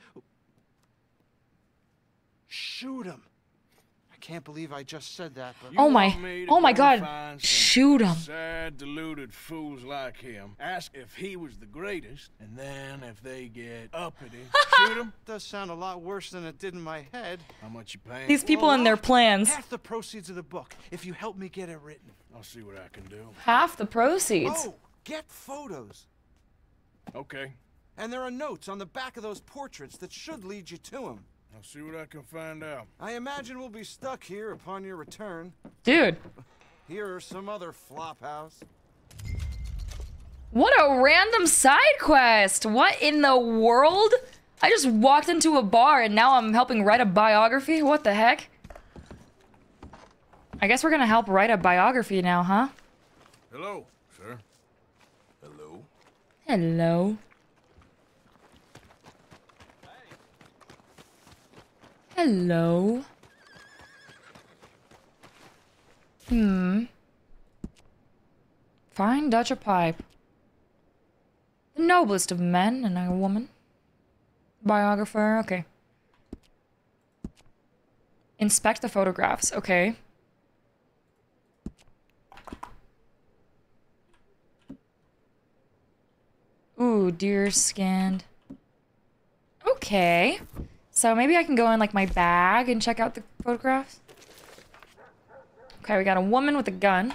shoot him. I can't believe I just said that. But oh my, oh my God. Shoot him. Sad, deluded fools like him. Ask if he was the greatest, and then if they get uppity, shoot him. Does sound a lot worse than it did in my head. How much you paying? These people well, and their plans. Half the proceeds of the book, if you help me get it written. I'll see what I can do. Half the proceeds? Oh, get photos. Okay. And there are notes on the back of those portraits that should lead you to him. I'll see what I can find out. I imagine we'll be stuck here upon your return. Dude. Here are some other flop house. What a random side quest. What in the world? I just walked into a bar and now I'm helping write a biography. What the heck? I guess we're gonna help write a biography now, huh? Hello, sir. Hello. Hello. Hello. Hmm. Fine Dutch a pipe. The noblest of men and a woman. Biographer, okay. Inspect the photographs, okay. Ooh, deer skinned. Okay. So maybe I can go in like my bag and check out the photographs. Okay, we got a woman with a gun.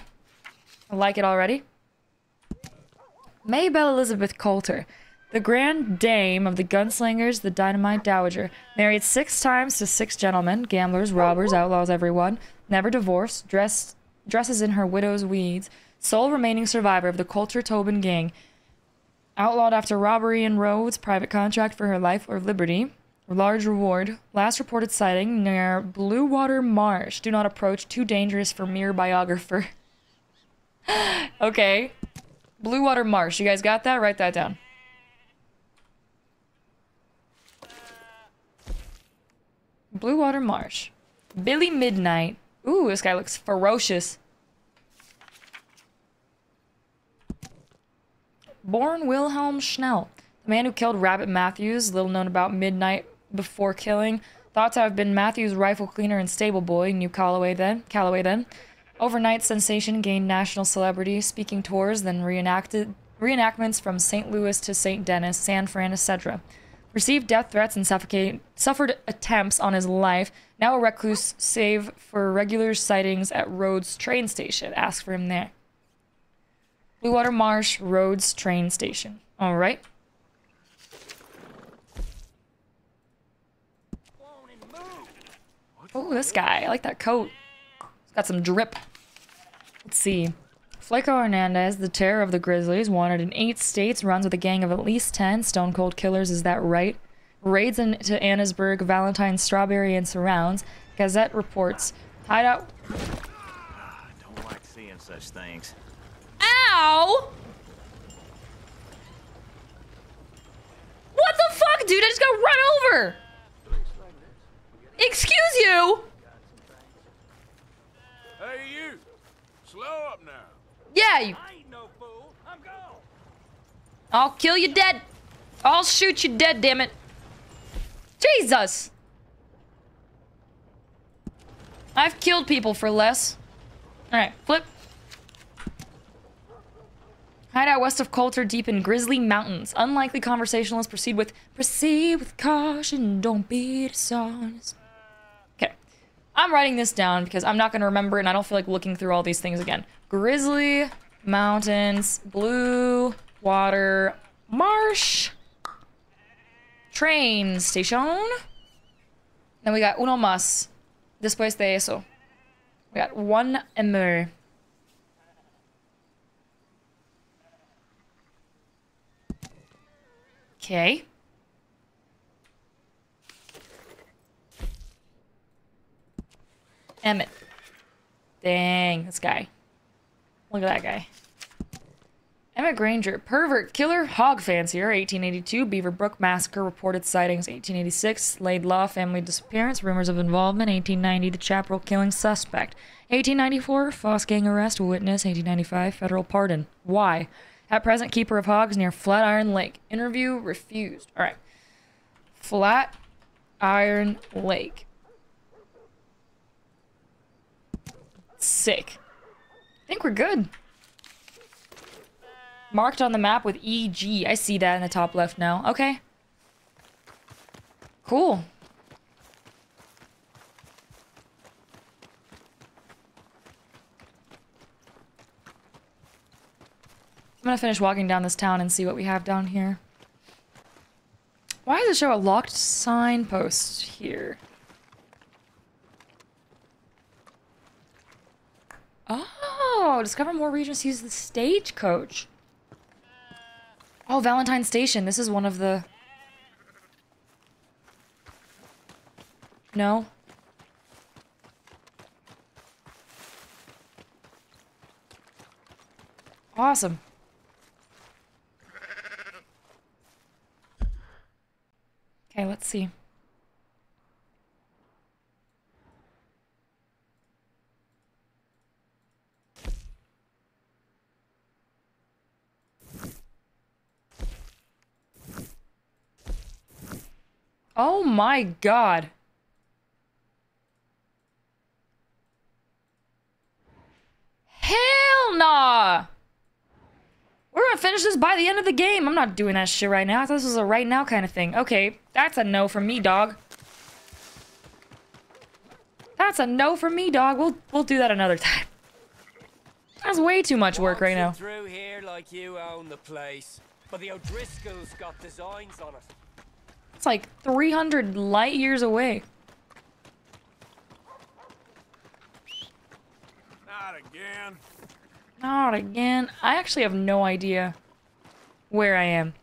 I like it already. Maybelle Elizabeth Coulter, the grand dame of the gunslingers, the dynamite dowager. Married six times to six gentlemen, gamblers, robbers, outlaws, everyone. Never divorced, dressed, dresses in her widow's weeds. Sole remaining survivor of the Coulter-Tobin gang. Outlawed after robbery in Rhodes, private contract for her life or liberty. Large reward. Last reported sighting near Bluewater Marsh. Do not approach. Too dangerous for mere biographer. Okay. Bluewater Marsh. You guys got that? Write that down. Bluewater Marsh. Billy Midnight. Ooh, this guy looks ferocious. Born Wilhelm Schnell. The man who killed Rabbit Matthews. Little known about Midnight. Before killing, thought to have been Matthews' rifle cleaner and stable boy, knew Calloway then, Calloway then. Overnight sensation, gained national celebrity, speaking tours, then reenacted reenactments from Saint Louis to Saint Denis, San Fran, et cetera. Received death threats and suffocate, suffered attempts on his life, now a recluse, save for regular sightings at Rhodes Train Station. Ask for him there. Bluewater Marsh, Rhodes Train Station. All right. Oh, this guy. I like that coat. Got some drip. Let's see. Flaco Hernandez, the terror of the Grizzlies, wanted in eight states, runs with a gang of at least ten stone cold killers, is that right? Raids into Annesburg, Valentine, Strawberry, and surrounds. Gazette reports. Hideout. I don't like seeing such things. Ow! What the fuck, dude? I just got run over! Excuse you! Hey, you! Slow up now! Yeah, you. I ain't no fool. I'm gone. I'll kill you dead. I'll shoot you dead, damn it. Jesus! I've killed people for less. Alright, flip. Hideout west of Coulter, deep in Grizzly Mountains. Unlikely conversationalists proceed with proceed with caution, don't be dishonest. Okay. I'm writing this down because I'm not gonna remember it and I don't feel like looking through all these things again. Grizzly Mountains, Bluewater Marsh. Train station. Then we got uno más. Después de eso. We got one more. Okay. Emmett. Dang, this guy. Look at that guy. Emmett Granger, pervert, killer, hog fancier, eighteen eighty-two, Beaver Brook massacre, reported sightings, eighteen eighty-six, Laidlaw, family disappearance, rumors of involvement, eighteen ninety, the Chaparral killing suspect, eighteen ninety-four, Foss gang arrest, witness, eighteen ninety-five, federal pardon. Why? At present, keeper of hogs near Flatiron Lake. Interview refused. All right. Flatiron Lake. Sick. I think we're good. Marked on the map with E G. I see that in the top left now. Okay. Cool. I'm gonna finish walking down this town and see what we have down here. Why does it show a locked signpost here? Oh, discover more regions to use the stagecoach. Oh, Valentine Station. This is one of the... No. Awesome. Okay, let's see. Oh my god. Hell nah! We're gonna finish this by the end of the game. I'm not doing that shit right now. I thought this was a right now kind of thing. Okay, that's a no from me, dog. That's a no from me, dog. We'll we'll do that another time. That's way too much work right now. Through here like you own the place, but the O'Driscolls got designs on it. It's like three hundred light years away. Not again. Not again. I actually have no idea where I am.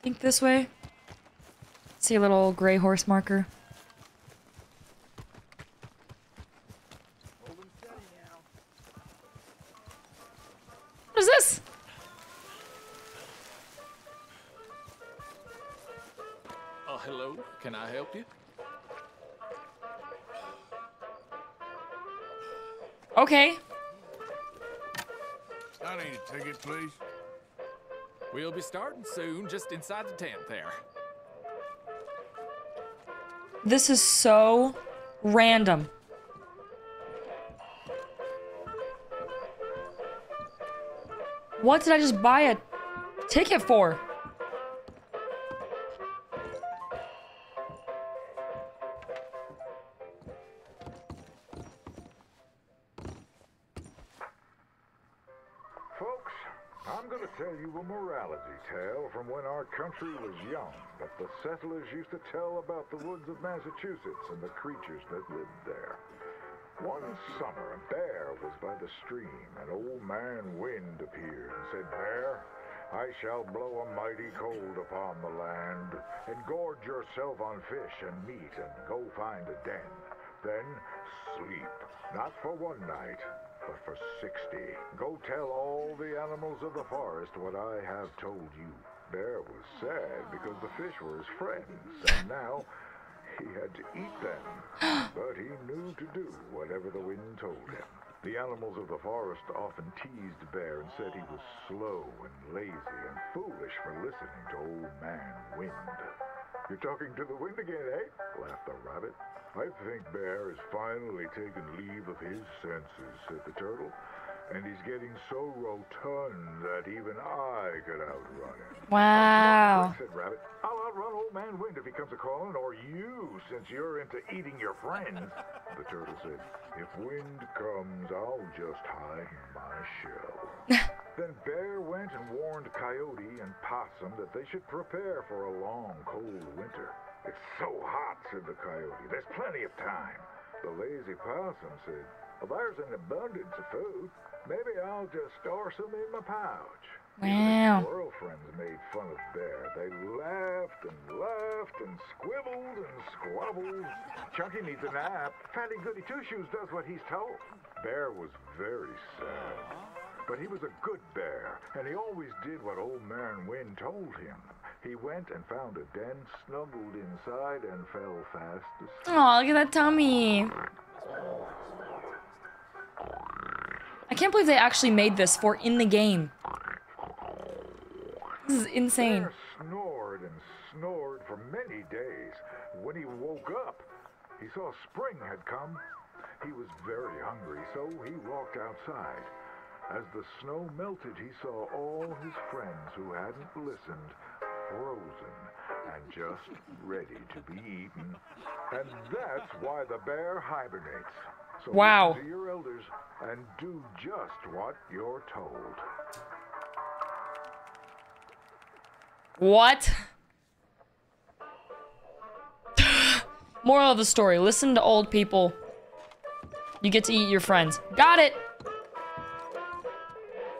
Think this way. See a little gray horse marker. What is this? Hello, can I help you? Okay. I need a ticket, please. We'll be starting soon, just inside the tent there. This is so random. What did I just buy a ticket for? tell you a morality tale from when our country was young that the settlers used to tell about the woods of Massachusetts and the creatures that lived there. One summer, a bear was by the stream, and old man Wind appeared and said, "Bear, I shall blow a mighty cold upon the land, and gorge yourself on fish and meat, and go find a den. Then sleep, not for one night, but for sixty. Go tell all the animals of the forest what I have told you." Bear was sad because the fish were his friends, and now he had to eat them, but he knew to do whatever the wind told him. The animals of the forest often teased Bear and said he was slow and lazy and foolish for listening to old man Wind. "You're talking to the wind again, eh?" laughed the rabbit. "I think Bear has finally taken leave of his senses," said the turtle, "and he's getting so rotund that even I could outrun him." Wow. Said Rabbit, "I'll outrun old man Wind if he comes a-calling, or you, since you're into eating your friends." The turtle said, "If Wind comes, I'll just hide in my shell." Then Bear went and warned Coyote and Possum that they should prepare for a long, cold winter. "It's so hot," said the Coyote. "There's plenty of time." The lazy Possum said, "Well, there's an abundance of food. Maybe I'll just store some in my pouch." Wow. His squirrel friends made fun of Bear. They laughed and laughed and squibbled and squabbled. "Chunky needs a nap. Fatty Goody Two-Shoes does what he's told." Bear was very sad, but he was a good bear, and he always did what old man Wind told him. He went and found a den, snuggled inside, and fell fast asleep. Aw, look at that tummy. I can't believe they actually made this for in the game. This is insane. Bear snored and snored for many days. When he woke up, he saw spring had come. He was very hungry, so he walked outside. As the snow melted, he saw all his friends who hadn't listened, frozen and just ready to be eaten. And that's why the bear hibernates. So wow. Listen to your elders and do just what you're told. What? Moral of the story, listen to old people. You get to eat your friends. Got it!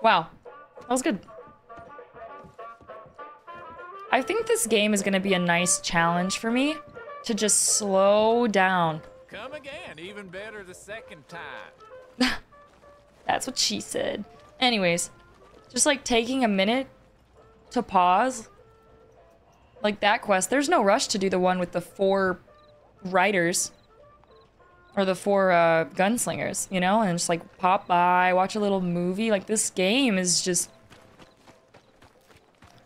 Wow. That was good. I think this game is gonna be a nice challenge for me to just slow down. Come again, even better the second time. That's what she said. Anyways, just like taking a minute to pause. Like that quest, there's no rush to do the one with the four riders or the four uh, gunslingers, you know, and just like pop by, watch a little movie. Like this game is just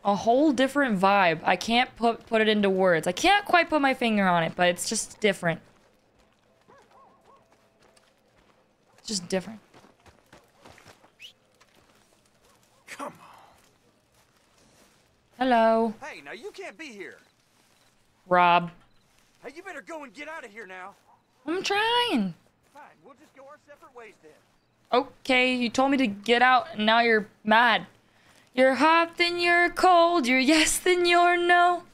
a whole different vibe. I can't put put it into words. I can't quite put my finger on it, but it's just different. Just different. Come on. Hello. Hey, now you can't be here. Rob. Hey, you better go and get out of here now. I'm trying. Fine, we'll just go our separate ways then. Okay, you told me to get out and now you're mad. You're hot, then you're cold. You're yes, then you're no.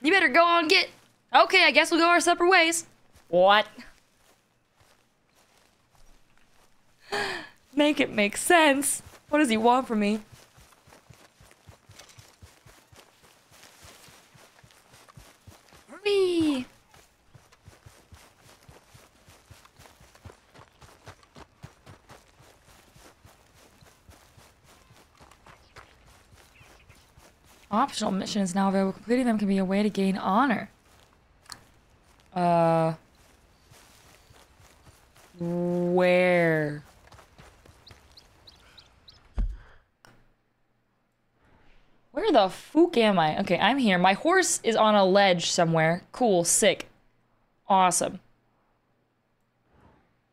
You better go on get. Okay, I guess we'll go our separate ways. What? Make it make sense. What does he want from me? Whee! Optional mission is now available. Completing them can be a way to gain honor. Uh... Where? Where the fuck am I? Okay, I'm here. My horse is on a ledge somewhere. Cool, sick. Awesome.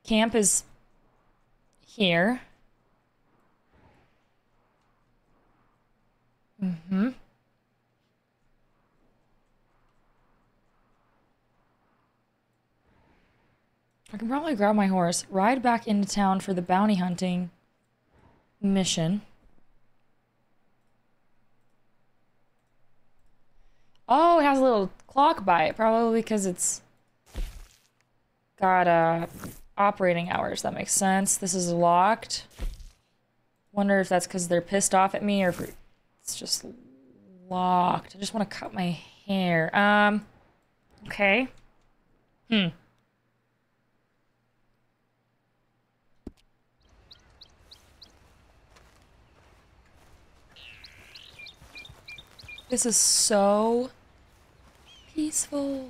Camp is here. Mm-hmm. I can probably grab my horse, ride back into town for the bounty hunting. mission. Oh, it has a little clock by it, probably because it's got uh, operating hours. That makes sense. This is locked. Wonder if that's because they're pissed off at me or if it's just locked. I just want to cut my hair. Um, okay. Hmm. This is so peaceful.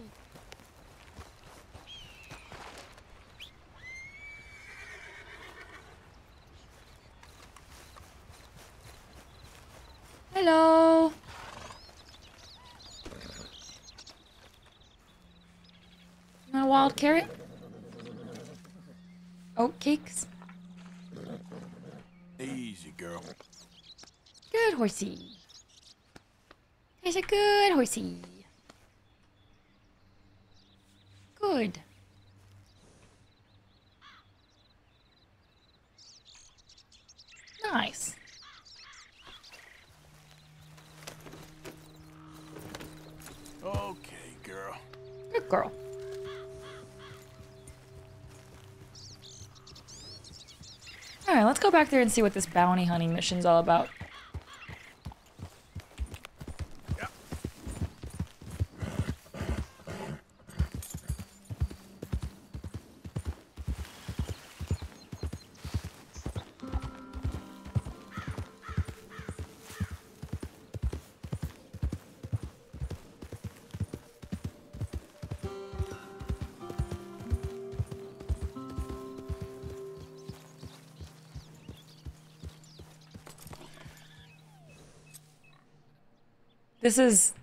Hello. You want a wild carrot? Oat cakes? Easy, girl. Good horsey. He's a good horsey. Good. Nice. Okay, girl. Good girl. All right, let's go back there and see what this bounty hunting mission's all about. This is...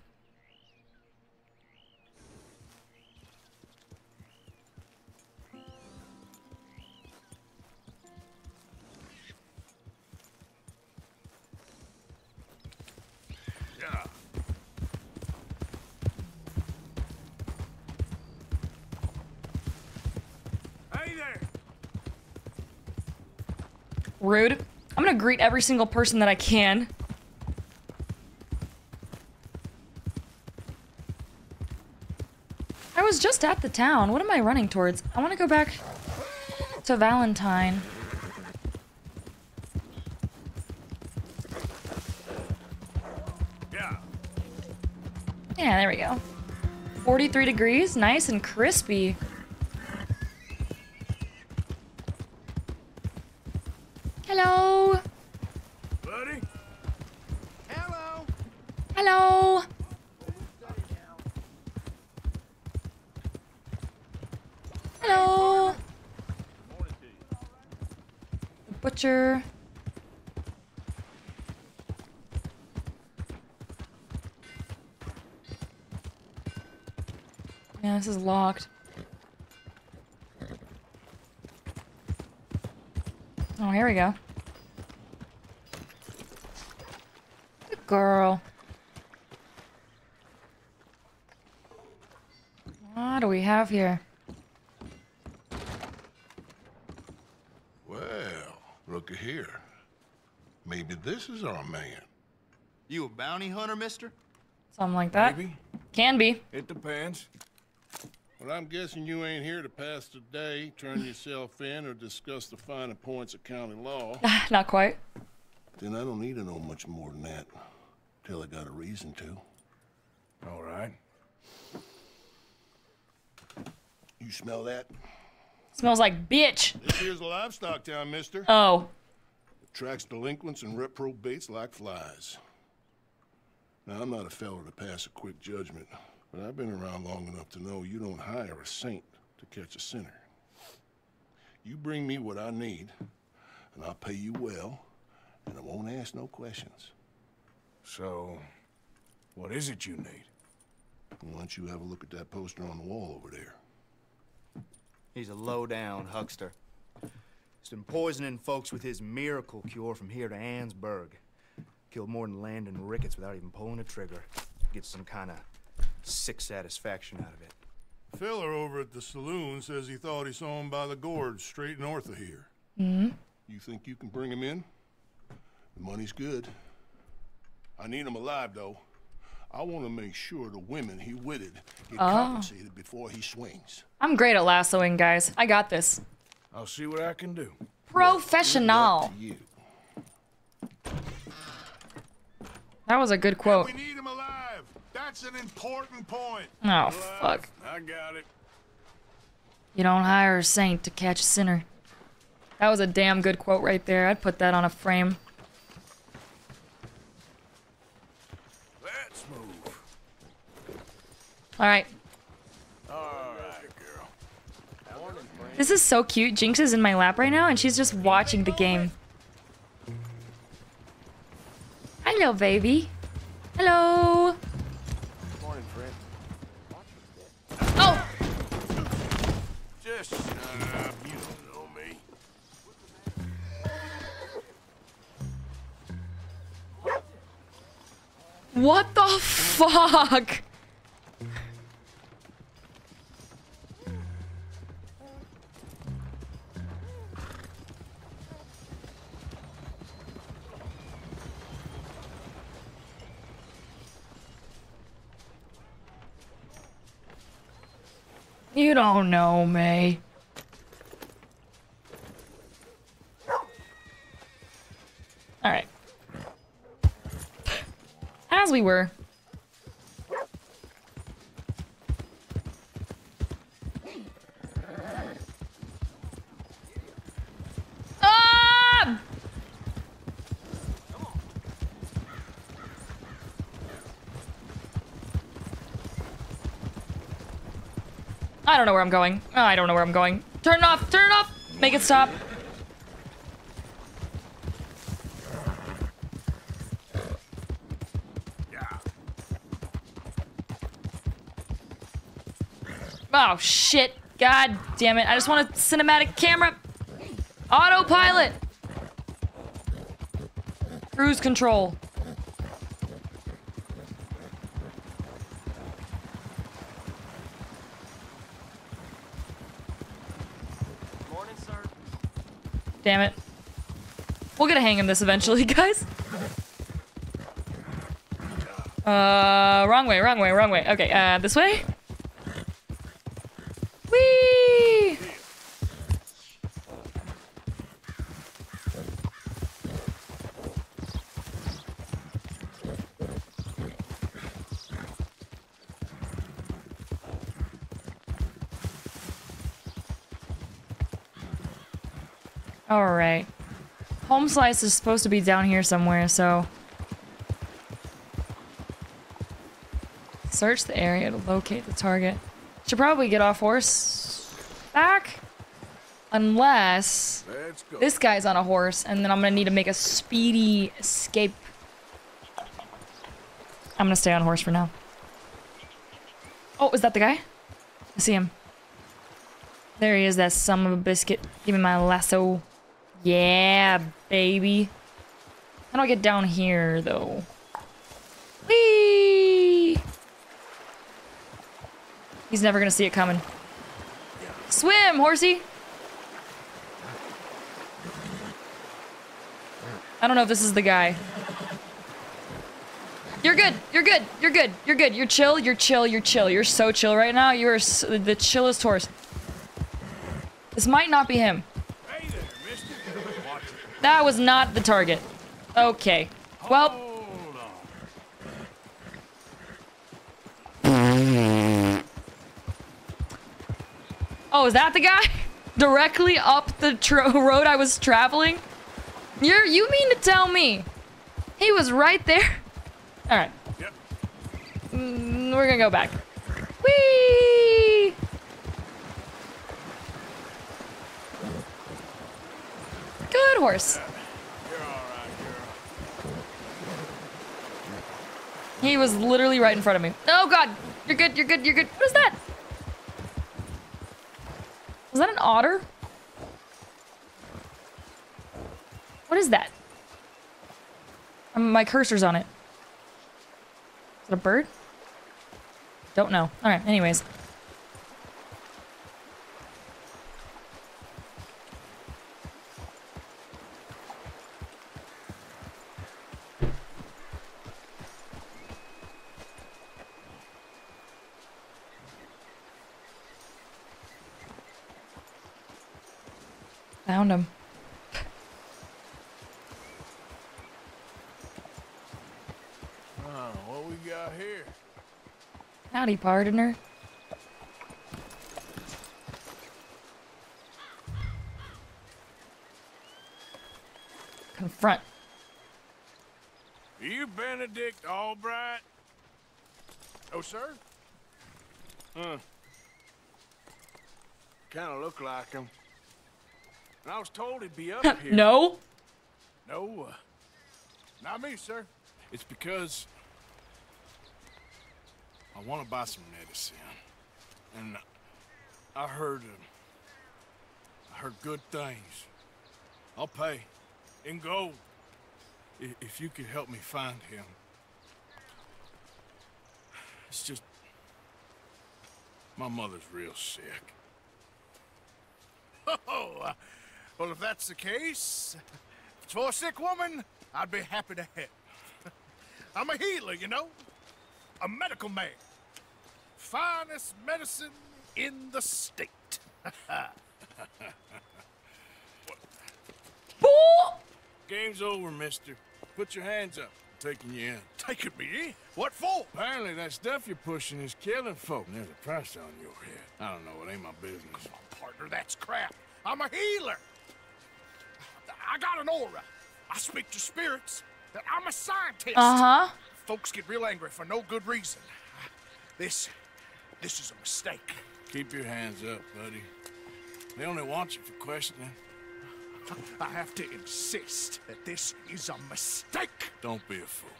Yeah. Hey there. Rude. I'm gonna greet every single person that I can. Just at the town. What am I running towards? I want to go back to Valentine. Yeah. Yeah, there we go. forty-three degrees, nice and crispy. Hello. Buddy. Hello. Hello. Hello. The butcher. Yeah, this is locked. Oh, here we go. Good girl. What do we have here? Look here. Maybe this is our man. You a bounty hunter, mister? Something like that. Maybe. Can be. It depends. Well, I'm guessing you ain't here to pass the day, turn yourself in, or discuss the finer points of county law. Not quite. Then I don't need to know much more than that. Till I got a reason to. All right. You smell that? Smells like bitch. This here's a livestock town, mister. Oh. Attracts delinquents and reprobates like flies. Now, I'm not a fella to pass a quick judgment, but I've been around long enough to know you don't hire a saint to catch a sinner. You bring me what I need, and I'll pay you well, and I won't ask no questions. So, what is it you need? Why don't you have a look at that poster on the wall over there? He's a low-down huckster. He's been poisoning folks with his miracle cure from here to Annesburg. Killed more than Landon Ricketts without even pulling a trigger. Gets some kind of sick satisfaction out of it. Filler over at the saloon says he thought he saw him by the gorge straight north of here. Mm-hmm. You think you can bring him in? The money's good. I need him alive, though. I want to make sure the women he witted get oh. compensated before he swings. I'm great at lassoing, guys. I got this. I'll see what I can do. Professional. That was a good quote. We need him alive. That's an important point. Oh, fuck. I got it. You don't hire a saint to catch a sinner. That was a damn good quote right there. I'd put that on a frame. Let's move. All right. All right, girl. This is so cute. Jinx is in my lap right now, and she's just watching the game. Hello, baby. Hello. Morning, friend. Oh. Just uh, you know me. What the fuck? You don't know me. All right. As we were. Ah! I don't know where I'm going. Oh, I don't know where I'm going. Turn it off! Turn it off! Make it stop. Oh, shit. God damn it. I just want a cinematic camera. Autopilot. Cruise control. Damn it. We'll get a hang on this eventually, guys. Uh, wrong way, wrong way, wrong way. Okay, uh, this way? Whee! All right, Home Slice is supposed to be down here somewhere, so search the area to locate the target. Should probably get off horse back, unless this guy's on a horse, and then I'm gonna need to make a speedy escape. I'm gonna stay on horse for now. Oh, is that the guy? I see him. There he is, that son of a biscuit. Give me my lasso. Yeah, baby. How do I get down here, though? Whee! He's never gonna see it coming. Swim, horsey! I don't know if this is the guy. You're good, you're good, you're good, you're good. You're chill, you're chill, you're chill. You're so chill right now. You are s the chillest horse. This might not be him. Hey there, mister. Watch it. That was not the target. Okay. Well. Oh, is that the guy? Directly up the tro road I was traveling? You're, you mean to tell me he was right there? All right. Yep. Mm, we're gonna go back. Whee! Good horse. You're all right, girl. He was literally right in front of me. Oh god! You're good, you're good, you're good. What is that? Was that an otter? What is that? Um, my cursor's on it. Is it a bird? Don't know. Alright, anyways. found him. Oh, what we got here? Howdy, partner. Confront. Are you Benedict Albright? Oh, sir? Huh. Kind of look like him. And I was told he'd be up here. No? No. Uh, not me, sir. It's because I want to buy some medicine. And I heard, uh, I heard good things. I'll pay. In gold. If you could help me find him. It's just... my mother's real sick. Oh, well, if that's the case, for a sick woman, I'd be happy to help. I'm a healer, you know? A medical man. Finest medicine in the state. Game's over, mister. Put your hands up. I'm taking you in. Taking me in? What for? Apparently that stuff you're pushing is killing folk. And there's a price on your head. I don't know. It ain't my business. Come on, partner. That's crap. I'm a healer. I got an aura. I speak to spirits. I'm a scientist. Uh-huh. Folks get real angry for no good reason. This, this is a mistake. Keep your hands up, buddy. They only want you for questioning. I have to insist that this is a mistake. Don't be a fool.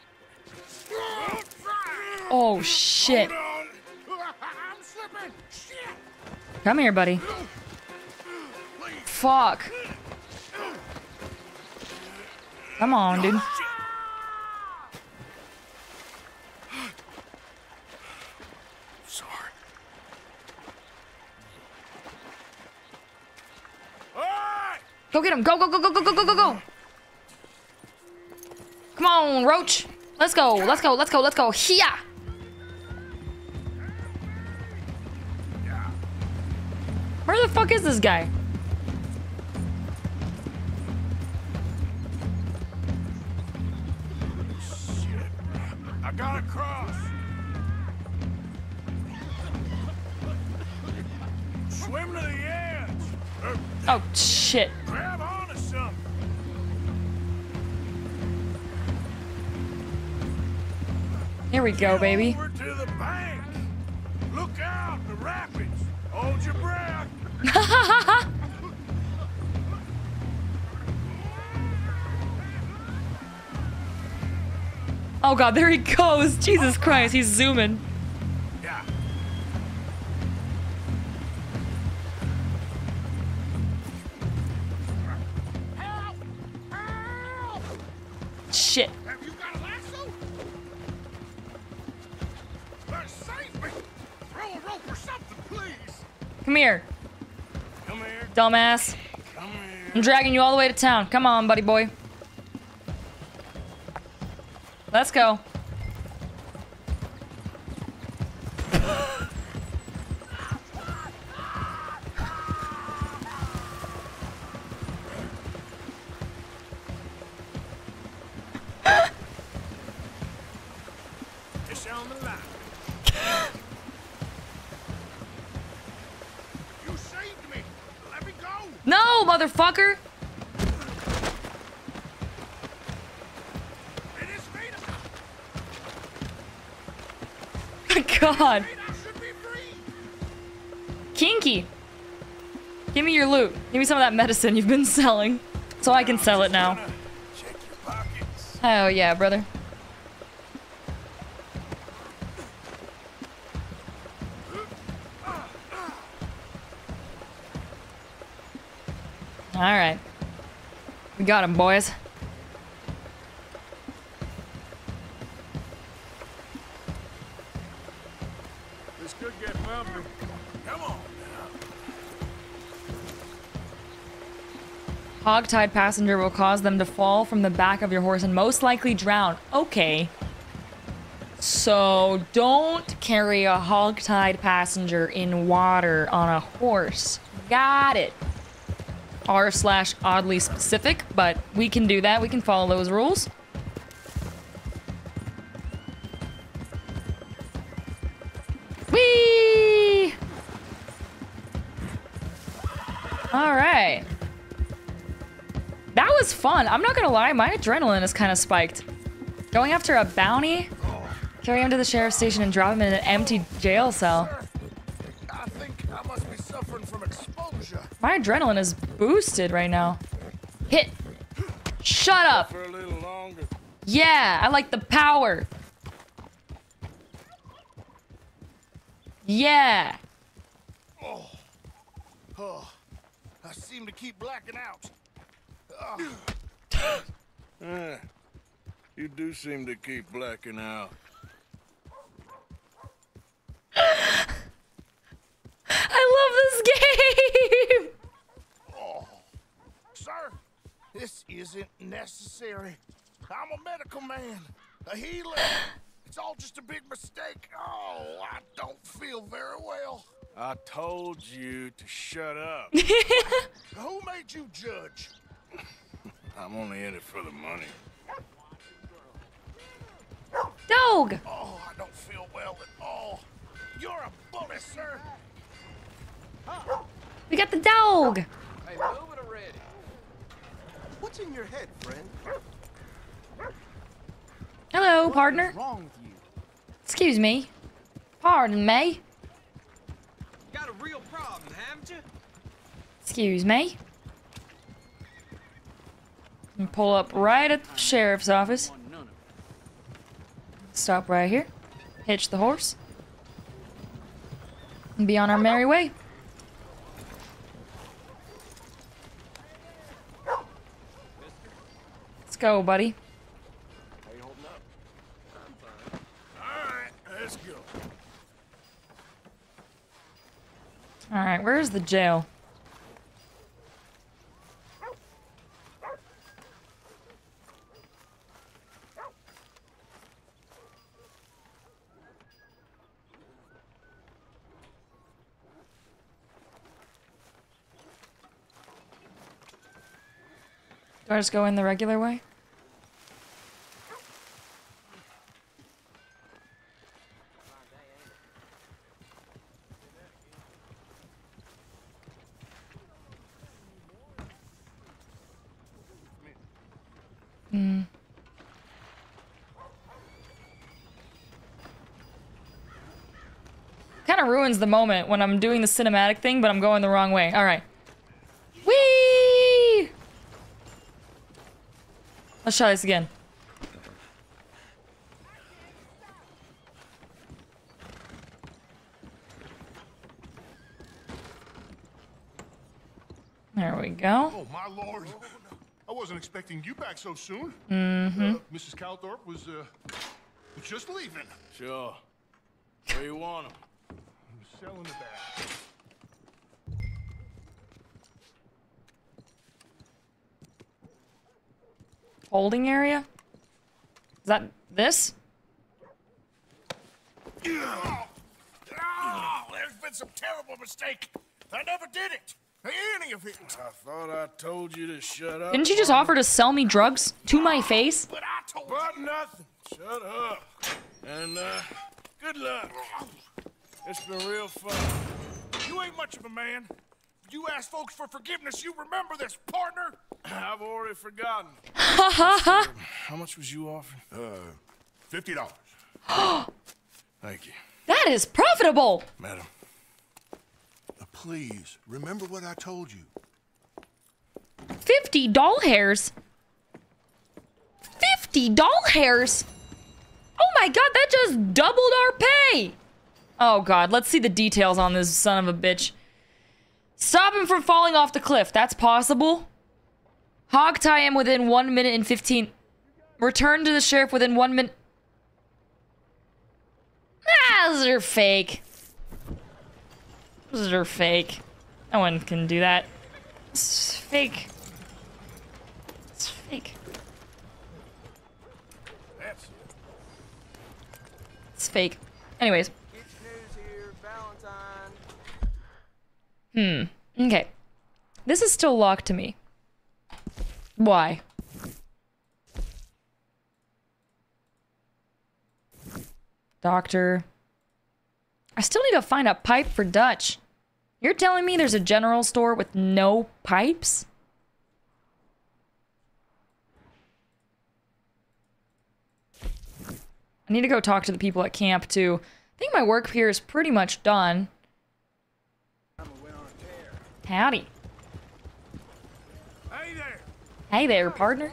Oh, shit. I'm slipping. Shit. Come here, buddy. Please. Fuck. Come on, dude. Go get him! Go, go, go, go, go, go, go, go, go! Come on, Roach! Let's go, let's go, let's go, let's go! Hiya! Where the fuck is this guy? Shit. I gotta cross! Swim to the edge! Oh, shit. Grab on to something. Here we go, baby. Over to the bank. Look out, the rapids. Hold your breath. Oh, God, there he goes. Jesus Christ, he's zooming. Shit. Have you got a lasso? Better save me. Throw a rope or something, please. Come here. Come here. Dumbass. Come here. I'm dragging you all the way to town. Come on, buddy boy. Let's go. Motherfucker! God! Kinky! Give me your loot. Give me some of that medicine you've been selling. So I can sell it now. Oh yeah, brother. Alright. We got him, boys. This could get bumpy. Come on now. Hogtied passenger will cause them to fall from the back of your horse and most likely drown. Okay. So don't carry a hogtied passenger in water on a horse. Got it. r slash oddly specific, but we can do that. We can follow those rules. Whee! All right. That was fun. I'm not going to lie. My adrenaline is kind of spiked. Going after a bounty, carry him to the sheriff's station and drop him in an empty jail cell. I think I must be suffering from exposure. My adrenaline is boosted right now. Hit. Shut up. Yeah, I like the power. Yeah. Oh. Oh. I seem to keep blacking out. Oh. uh, you do seem to keep blacking out. I love this game. Oh, sir, this isn't necessary. I'm a medical man, a healer. It's all just a big mistake. Oh, I don't feel very well. I told you to shut up. Who made you judge? I'm only in it for the money. Dog! Oh, I don't feel well at all. You're a bully, sir. We got the dog. Hey, move it already. What's in your head, friend? Hello, what partner. Is wrong with you? Excuse me. Pardon me. You got a real problem, haven't you? Excuse me. And pull up right at the sheriff's office. Stop right here. Hitch the horse. And be on our merry way. Let's go, buddy. All right, where's the jail? Do I just go in the regular way? Hmm. Kind of ruins the moment when I'm doing the cinematic thing, but I'm going the wrong way. All right. Whee! Let's try this again. There we go. Oh, my lord. I wasn't expecting you back so soon. Mm-hmm. Uh, Missus Calthorpe was, uh, was just leaving. Sure. Where you want him? I'm selling the bag. Holding area? Is that this? Oh, oh, there's been some terrible mistake. I never did it. Any of it. I thought I told you to shut up. Didn't you just offer to sell me drugs to my face? But I told you. But nothing. Shut up. And uh, good luck. It's been real fun. You ain't much of a man. You ask folks for forgiveness. You remember this, partner? I've already forgotten. Ha ha ha. How much was you offering? Uh, fifty dollars. Thank you. That is profitable, madam. Please, remember what I told you. Fifty doll hairs? Fifty doll hairs? Oh my god, that just doubled our pay! Oh god, let's see the details on this son of a bitch. Stop him from falling off the cliff. That's possible. Hog tie him within one minute and fifteen. Return to the sheriff within one minute. Ah, those are fake. Those are fake. No one can do that. It's fake. It's fake. That's it. It's fake. Anyways. It's news here, Valentine. Hmm. Okay. This is still locked to me. Why? Doctor. I still need to find a pipe for Dutch. You're telling me there's a general store with no pipes? I need to go talk to the people at camp too. I think my work here is pretty much done. Howdy. Hey there. Hey there, partner.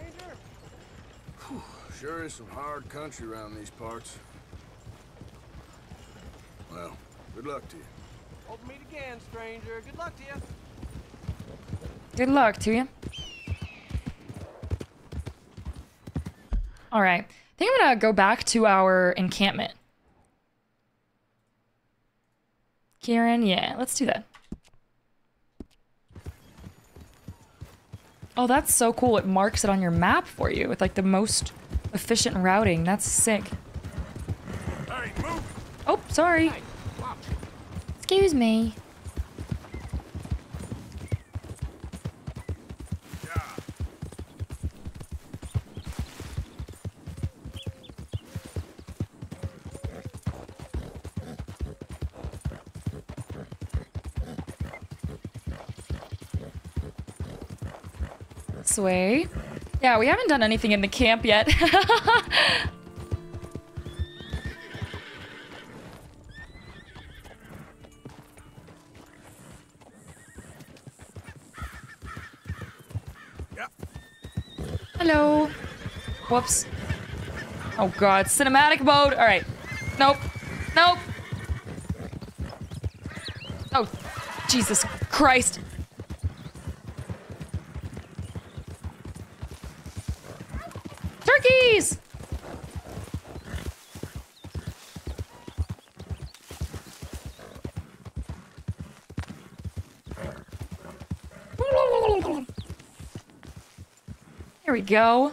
Whew, sure is some hard country around these parts. Well, good luck to you. Hope to meet again, stranger. Good luck to you. Good luck to you. All right. I think I'm going to go back to our encampment. Karen, yeah, let's do that. Oh, that's so cool. It marks it on your map for you with like the most efficient routing. That's sick. Hey, move. Oh, sorry. Hey. Excuse me. Yeah. This way. Yeah, we haven't done anything in the camp yet. Hello. Whoops. Oh god, cinematic mode. All right. Nope. Nope. Oh, Jesus Christ. Turkeys. There we go.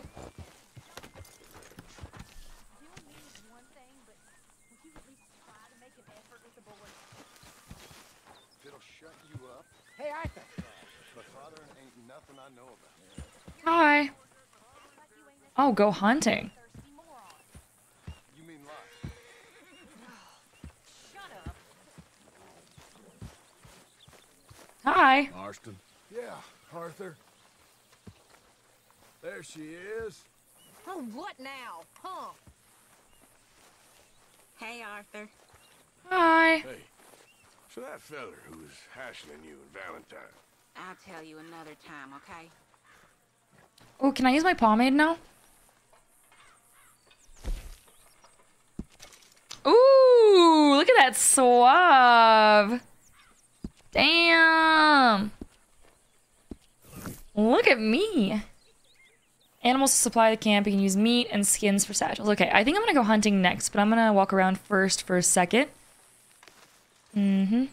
Hi. Oh, go hunting. Hi. Marston. Yeah, Arthur. There she is. Oh, what now, huh? Hey, Arthur. Hi. Hey, so that feller who was hassling you in Valentine. I'll tell you another time, okay? Oh, can I use my pomade now? Ooh, look at that suave. Damn. Look at me. Animals to supply the camp. You can use meat and skins for satchels. Okay, I think I'm gonna go hunting next, but I'm gonna walk around first for a second. Mm-hmm. Hey,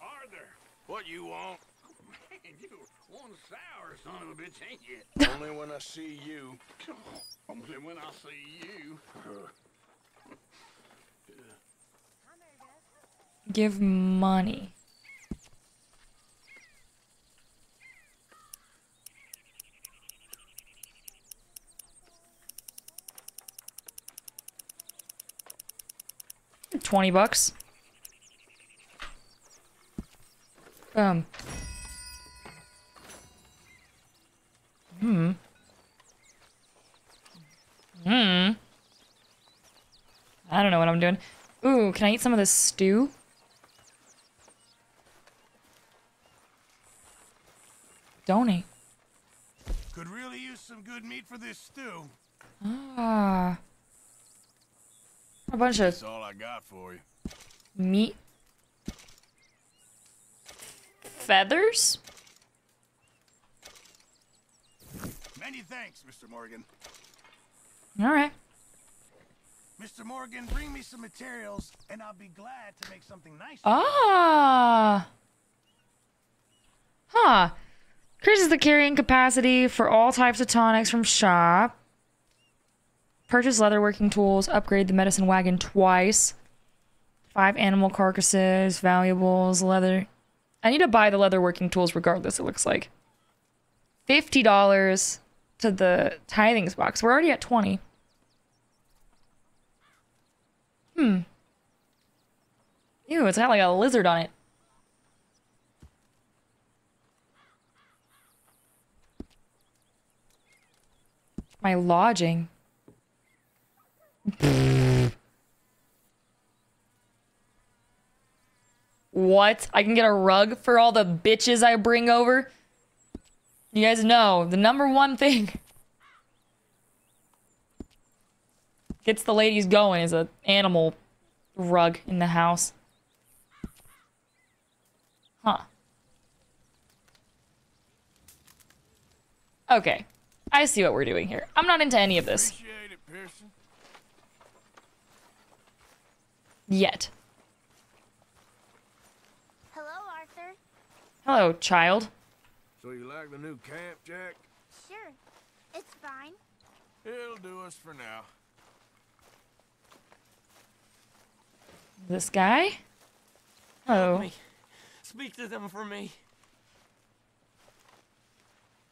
Arthur, what you want? Man, you one sour son of a bitch, ain't you? Only when I see you. Only when I see you. Give money. twenty bucks. Um. Hmm. Hmm. I don't know what I'm doing. Ooh, can I eat some of this stew? Donate. Could really use some good meat for this stew. Ah. A bunch of. That's all I got for you. Meat. Feathers? Many thanks, Mister Morgan. All right. Mister Morgan, bring me some materials, and I'll be glad to make something nice. Ah. Huh. Increases the carrying capacity for all types of tonics from shop. Purchase leatherworking tools, upgrade the medicine wagon twice. Five animal carcasses, valuables, leather. I need to buy the leather working tools regardless, it looks like. fifty dollars to the tithings box. We're already at twenty. Hmm. Ew, it's got like a lizard on it. My lodging. What? I can get a rug for all the bitches I bring over? You guys know, the number one thing gets the ladies going is an animal rug in the house. Huh. Okay. I see what we're doing here. I'm not into any of this. Yet. Hello, Arthur. Hello, child. So you like the new camp, Jack? Sure. It's fine. It'll do us for now. This guy? Oh. Speak to them for me.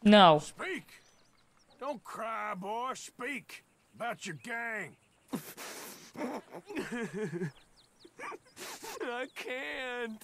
No. Speak. Don't cry, boy. Speak about your gang. I can't.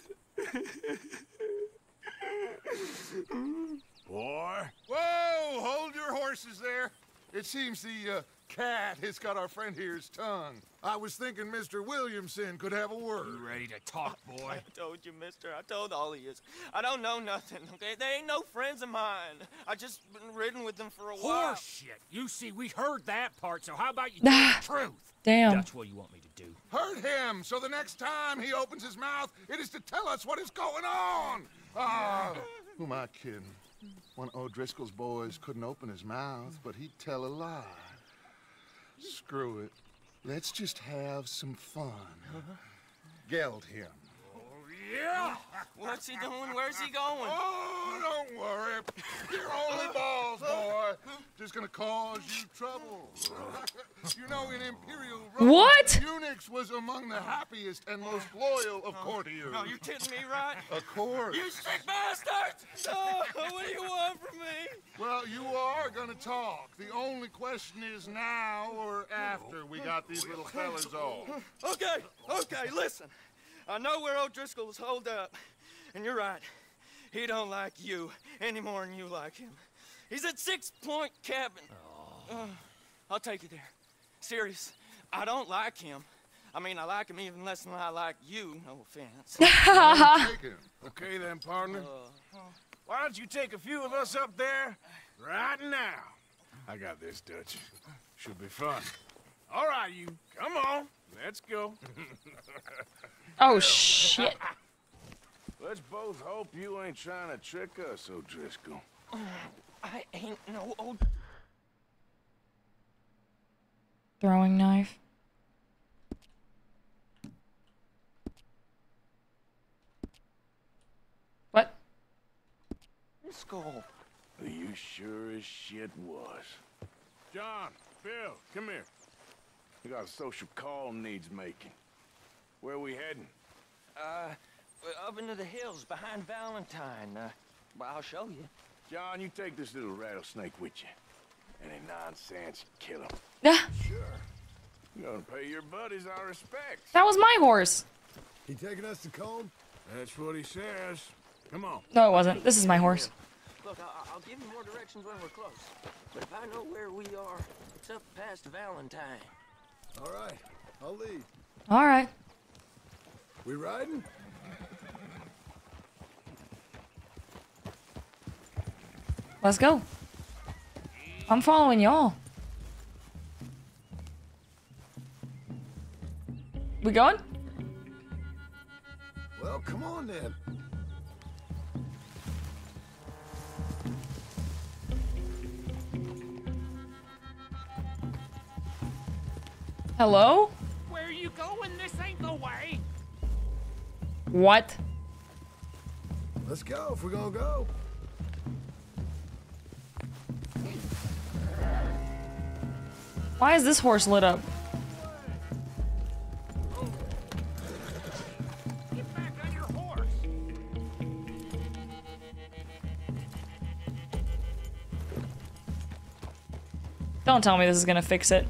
Boy. Whoa! Hold your horses there. It seems the uh, cat has got our friend here's tongue. I was thinking Mister Williamson could have a word. You ready to talk, boy? I told you, mister. I told all of you. I don't know nothing, okay? They ain't no friends of mine. I just been ridden with them for a while. Horse shit. You see, we heard that part, so how about you tell the truth? Damn. That's what you want me to do. Hurt him, so the next time he opens his mouth, it is to tell us what is going on. Oh, who am I kidding? One of O'Driscoll's boys couldn't open his mouth, but he'd tell a lie. Screw it. Let's just have some fun. Geld him. Oh, yeah! What's he doing? Where's he going? Oh, don't worry. You're only balls, boy. Just gonna cause you trouble. You know, in Imperial Rome, what? Unix was among the happiest and most loyal of courtiers. No, you're kidding me, right? Of course. You sick bastards! Oh, what do you want from me? Well, you are gonna talk. The only question is now or after we got these little fellas off. Okay, okay, listen. I know where O'Driscoll's holed up, and you're right. He don't like you any more than you like him. He's at Six Point Cabin. Oh. Uh, I'll take you there. Serious, I don't like him. I mean, I like him even less than I like you. No offense. Take him. Okay then, partner. Uh, Why don't you take a few of us up there right now? I got this, Dutch. Should be fun. All right, you. Come on. Let's go. Oh, shit. Let's both hope you ain't trying to trick us, O'Driscoll. I ain't no old... Throwing knife. What? O'Driscoll. You sure as shit was. John, Bill, come here. We got a social call needs making. Where are we heading? Uh, we're up into the hills behind Valentine. Uh, well, I'll show you. John, you take this little rattlesnake with you. Any nonsense, kill him. Sure. You're gonna pay your buddies our respects. That was my horse. He taking us to Colm? That's what he says. Come on. No, it wasn't. This is my horse. Look, I'll, I'll give you more directions when we're close. But if I know where we are, it's up past Valentine. All right. I'll lead. All right. We riding? Let's go. I'm following y'all. We going? Well, come on then. Hello? Where are you going? This ain't the way. What? Let's go if we're gonna go. Why is this horse lit up? Get back on your horse. Don't tell me this is gonna fix it.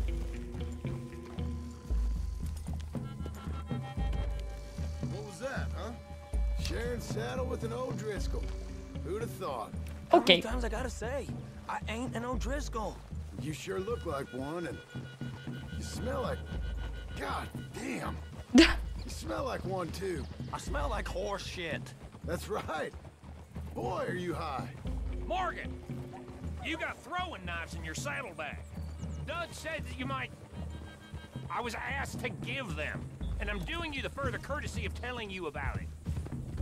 What was that, huh? Sharing saddle with an O'Driscoll. Who'd have thought? Okay. How many times I gotta say, I ain't an O'Driscoll. You sure look like one, and you smell like... God damn. You smell like one, too. I smell like horse shit. That's right. Boy, are you high. Morgan, you got throwing knives in your saddlebag. Dutch said that you might... I was asked to give them, and I'm doing you the further courtesy of telling you about it.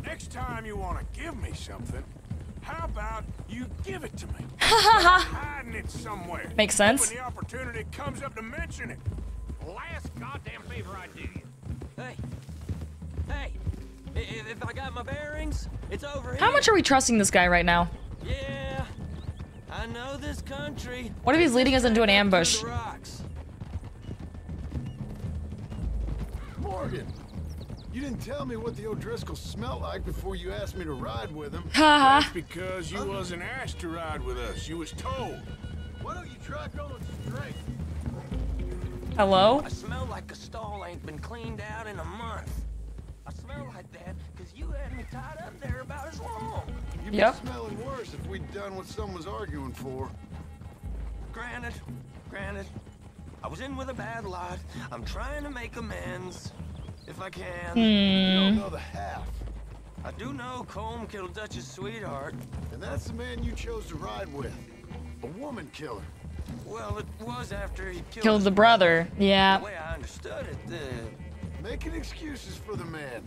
Next time you want to give me something, how about you give it to me? Hiding it somewhere. Makes sense. When the opportunity comes up to mention it. Last goddamn favor I do you. Hey. Hey. If, if I got my bearings, it's over. How here. Much are we trusting this guy right now? Yeah. I know this country. What if he's leading us into an ambush? Morgan. You didn't tell me what the O'Driscoll smelled like before you asked me to ride with him. That's because you wasn't asked to ride with us. You was told. Why don't you try going straight? Hello? I smell like a stall ain't been cleaned out in a month. I smell like that because you had me tied up there about as long. You'd yep. be smelling worse if we'd done what someone was arguing for. Granted, granted. I was in with a bad lot. I'm trying to make amends. If I can, mm. you don't know the half. I do know Colm killed Dutch's sweetheart. And that's the man you chose to ride with. A woman killer. Well, it was after he killed, killed the brother. brother. Yeah. The way I understood it, the... Making excuses for the man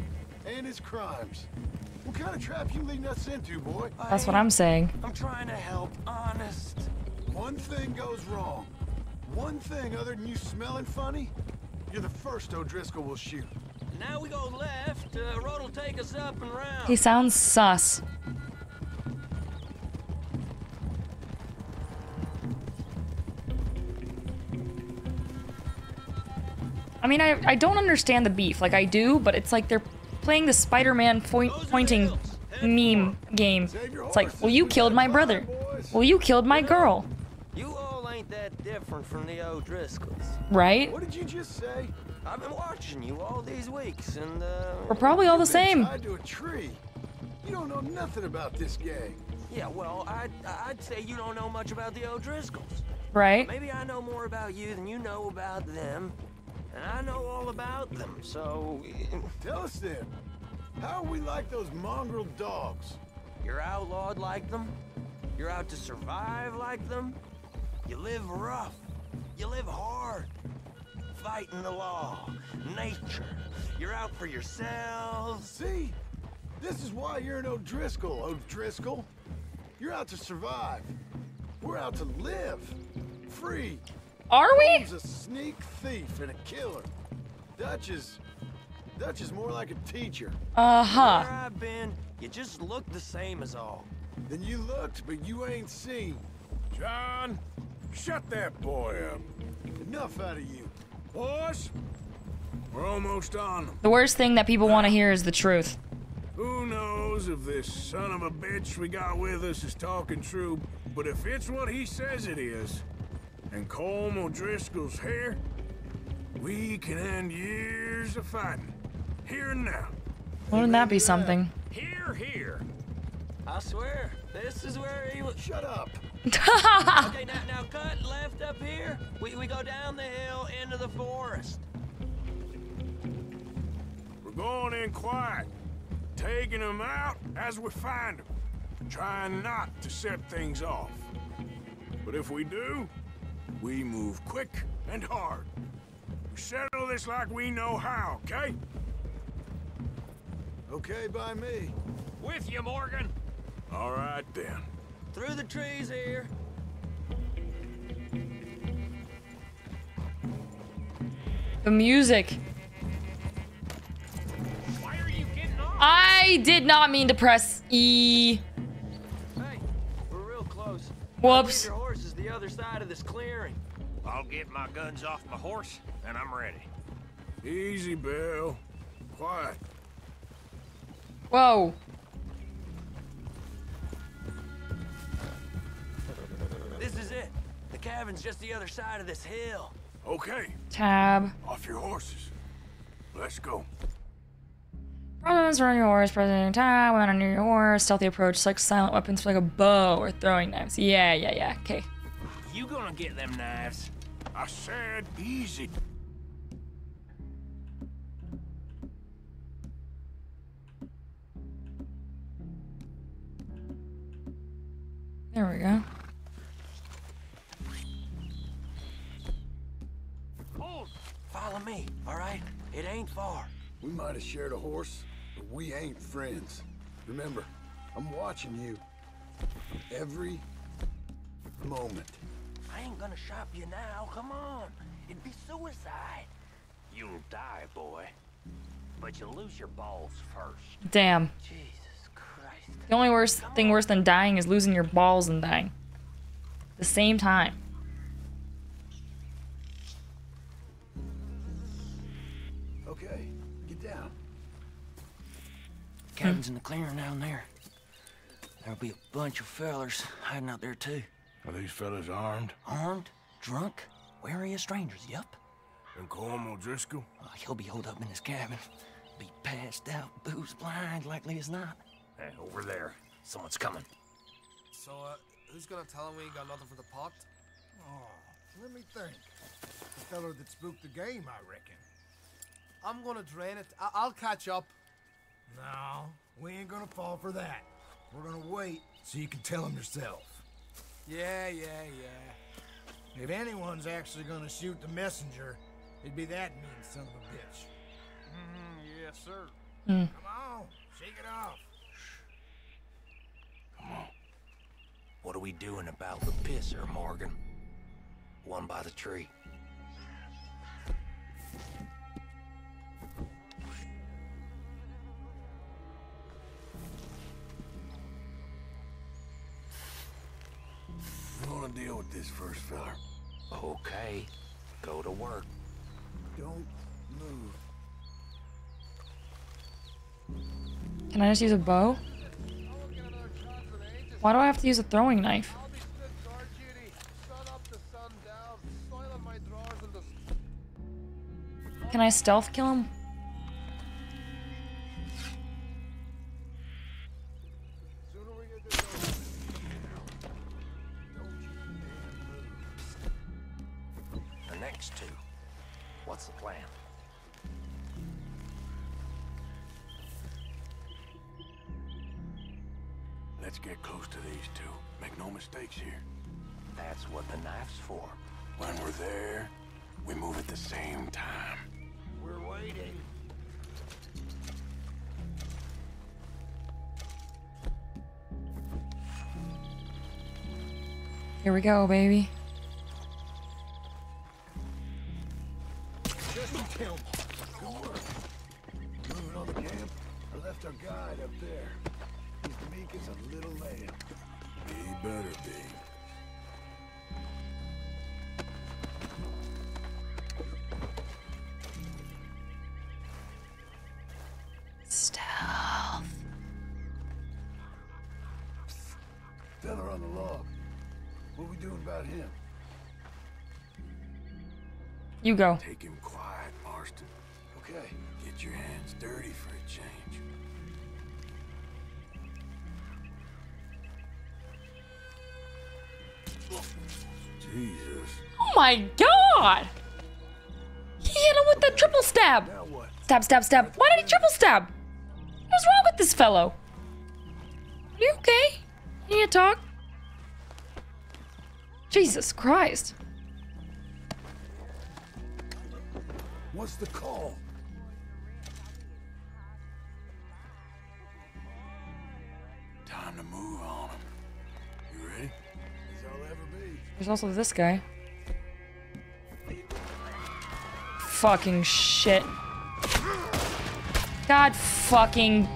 and his crimes. What kind of trap you leading us into, boy? That's I, what I'm saying. I'm trying to help, honest. One thing goes wrong. One thing other than you smelling funny, you're the first O'Driscoll will shoot. Now we go left, uh, road will take us up and round. He sounds sus. I mean, I, I don't understand the beef. Like, I do, but it's like they're playing the Spider-Man point, pointing meme game. It's like, well, you killed my brother. Well, you killed my girl. You all ain't that different from the O'Driscolls. Right? What did you just say? I've been watching you all these weeks, and uh, we're probably all the same. Tied to a tree. You don't know nothing about this gang. Yeah, well, I'd I'd say you don't know much about the O'Driscolls. Right. Maybe I know more about you than you know about them, and I know all about them. So tell us then, how are we like those mongrel dogs? You're outlawed like them. You're out to survive like them. You live rough. You live hard. Fighting the law, nature. You're out for yourselves. See, this is why you're an O'Driscoll, O'Driscoll. You're out to survive. We're out to live, free. Are we? He's a sneak thief and a killer. Dutch is, Dutch is more like a teacher. Uh huh. Where I've been, you just look the same as all. Then you looked, but you ain't seen. John, shut that boy up. Enough out of you. Boys, we're almost on them. The worst thing that people want to hear is the truth. Who knows if this son of a bitch we got with us is talking true, but if it's what he says it is, and Colm O'Driscoll's here, we can end years of fighting. Here and now. Wouldn't that be something? Here, here. I swear, this is where he was. Shut up. Okay, now, now cut left up here. We, we go down the hill into the forest. We're going in quiet, taking them out as we find them, trying not to set things off. But if we do, we move quick and hard. We settle this like we know how, okay? Okay by me. With you, Morgan. All right then. Through the trees here. The music. Why are you getting off? I did not mean to press E. Hey, we're real close. Whoops. Your horse is the other side of this clearing. I'll get my guns off my horse, and I'm ready. Easy, Bill. Quiet. Whoa. This is it. The cabin's just the other side of this hill. Okay. Tab. Off your horses. Let's go. Prominence, running your horse, pressing tab, women on your horse, stealthy approach, select silent weapons like a bow or throwing knives. Yeah, yeah, yeah. Okay. You gonna get them knives? I said easy. There we go. Hold. Follow me, all right? It ain't far. We might have shared a horse, but we ain't friends. Remember, I'm watching you every moment. I ain't gonna shop you now, come on. It'd be suicide. You'll die, boy. But you'll lose your balls first. Damn. Jesus Christ. The only worse thing worse than dying is losing your balls and dying. At the same time. Okay, get down. Cabin's in the clearing down there. There'll be a bunch of fellers hiding out there too. Are these fellas armed? Armed? Drunk? Wary of strangers, yep. And Colm O'Driscoll? Uh, he'll be holed up in his cabin. Be passed out, booze blind, likely as not. Hey, over there. Someone's coming. So, uh, who's gonna tell him we ain't got nothing for the pot? Oh, let me think. The fellow that spooked the game, I reckon. I'm gonna drain it. I I'll catch up. No, we ain't gonna fall for that. We're gonna wait so you can tell him yourself. Yeah, yeah, yeah. If anyone's actually gonna shoot the messenger, it'd be that mean son of a bitch. Mm-hmm, yes, sir. Mm. Come on, shake it off. Come on. What are we doing about the pisser, Morgan? One by the tree. Deal with this first fella. Okay, go to work. Don't move. Can I just use a bow? Why do I have to use a throwing knife? Can I stealth kill him? Here we go, baby. Moving on the camp. I left our guide up there. He's meek as a little lamb. He better be. Stealth. Feller on the log. What we doing about him? You go. Take him quiet, Marston. Okay. Get your hands dirty for a change. Jesus. Oh my God! He hit him with the triple stab. Now what? Stab, stab, stab. Why did he triple stab? What's wrong with this fellow? Are you okay? Can you talk? Jesus Christ. What's the call? Time to move on him. You ready? As I'll ever be. There's also this guy. Fucking shit. God fucking.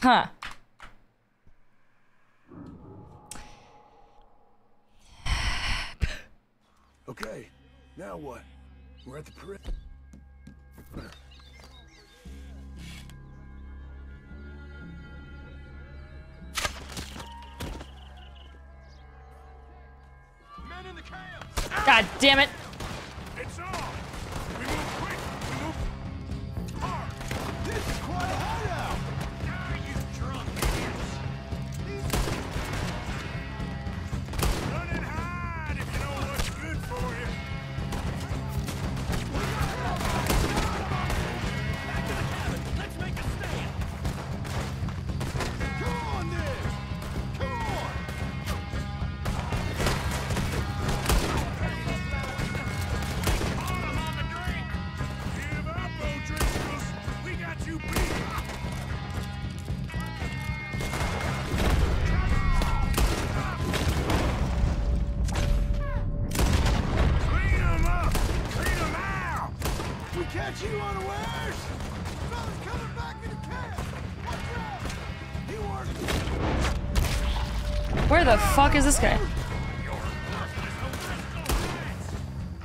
Huh. Okay, now what? We're at the parade. Men in the camp. God damn it! It's on. We move quick. We move hard. This is quite a hideout. Ah, you drunk idiots! Run and hide if you know what's good for you. Back to the cabin. Let's make a stand. Come on, then. Come on. Call him on the drink. Give up, O'Driscolls. We got you beat. Clean 'em up! Clean 'em out! We catch you unawares! Fellas coming back in the camp! Watch out! You are... Where the fuck is this guy?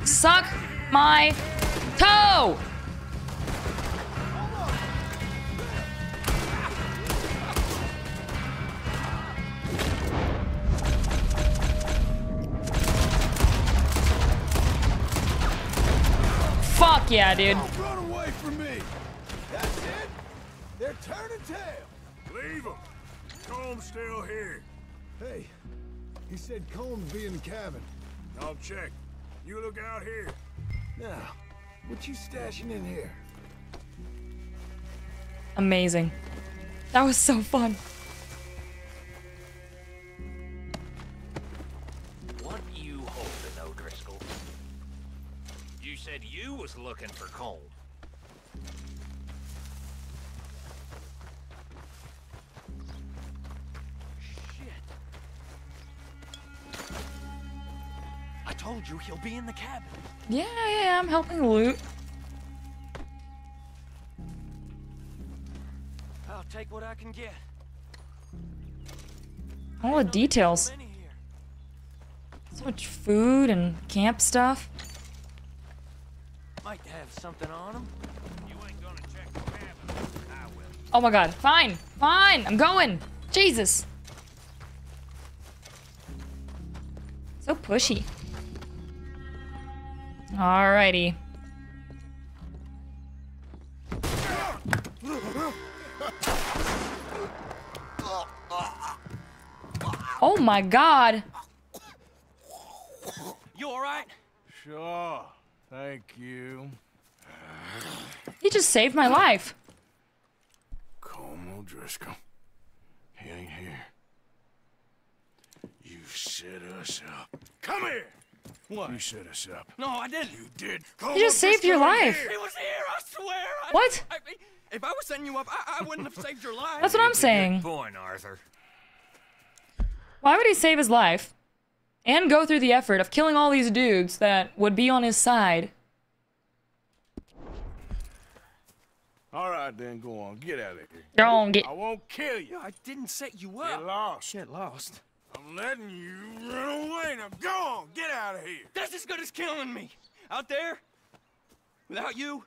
Suck my toe! Fuck yeah, dude. Don't run away from me! That's it! They're turning tail! Leave 'em. Colm's still here. Hey, he said Colm'd be in the cabin. I'll check. You look out here. Now, what you stashing in here? Amazing. That was so fun. What you holding, O'Driscoll? You said you was looking for Colm. Shit. I told you he'll be in the cabin. Yeah, yeah, I'm helping loot. I'll take what I can get. All the details. Many here. So much food and camp stuff. Might have something on him. You ain't gonna check the cabin. I will. Oh my god. Fine. Fine. I'm going. Jesus. So pushy. Alrighty. Oh my god. You alright? Sure. Thank you. He just saved my life. Colm O'Driscoll. He ain't here. You set us up. Come here! What? You set us up. No, I didn't. You did. Colm He just saved your O'Driscoll life. He was here, I swear. I, What? I, I, if I was setting you up, I, I wouldn't have saved your life. That's what I'm saying. Good point, Arthur. Why would he save his life and go through the effort of killing all these dudes that would be on his side? All right, then, go on. Get out of here. Don't get. I won't kill you. I didn't set you up. Get lost. Shit, lost. I'm letting you run away. Now go on. Get out of here. That's as good as killing me. Out there, without you,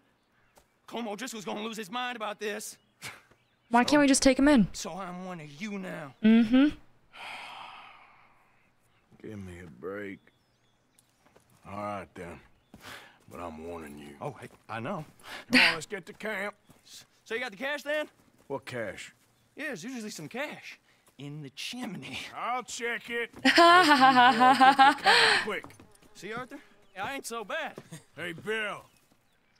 Colm O'Driscoll's gonna lose his mind about this. Why can't we just take him in? So I'm one of you now. Mm-hmm. Give me a break. All right, then. But I'm warning you. Oh, hey, I know. Come on, let's get to camp. So you got the cash, then? What cash? Yeah, there's usually some cash in the chimney. I'll check it. Quick. See, Arthur? I ain't so bad. Hey, Bill.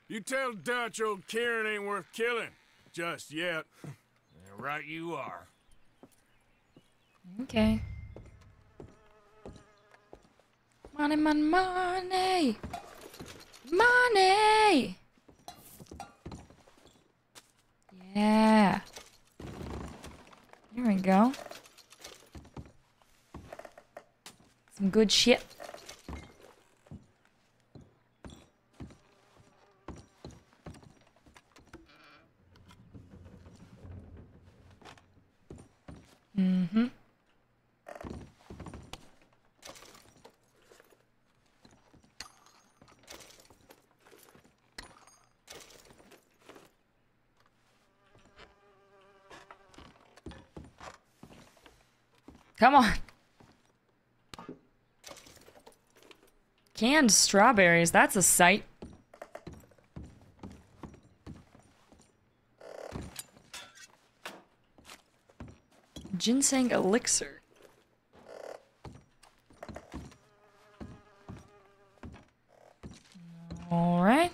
You tell Dutch old Karen ain't worth killing. Just yet. Right you are. Okay. Money, money, money, money. Yeah. Here we go. Some good shit. Mm-hmm. Come on. Canned strawberries, that's a sight. Ginseng elixir. All right.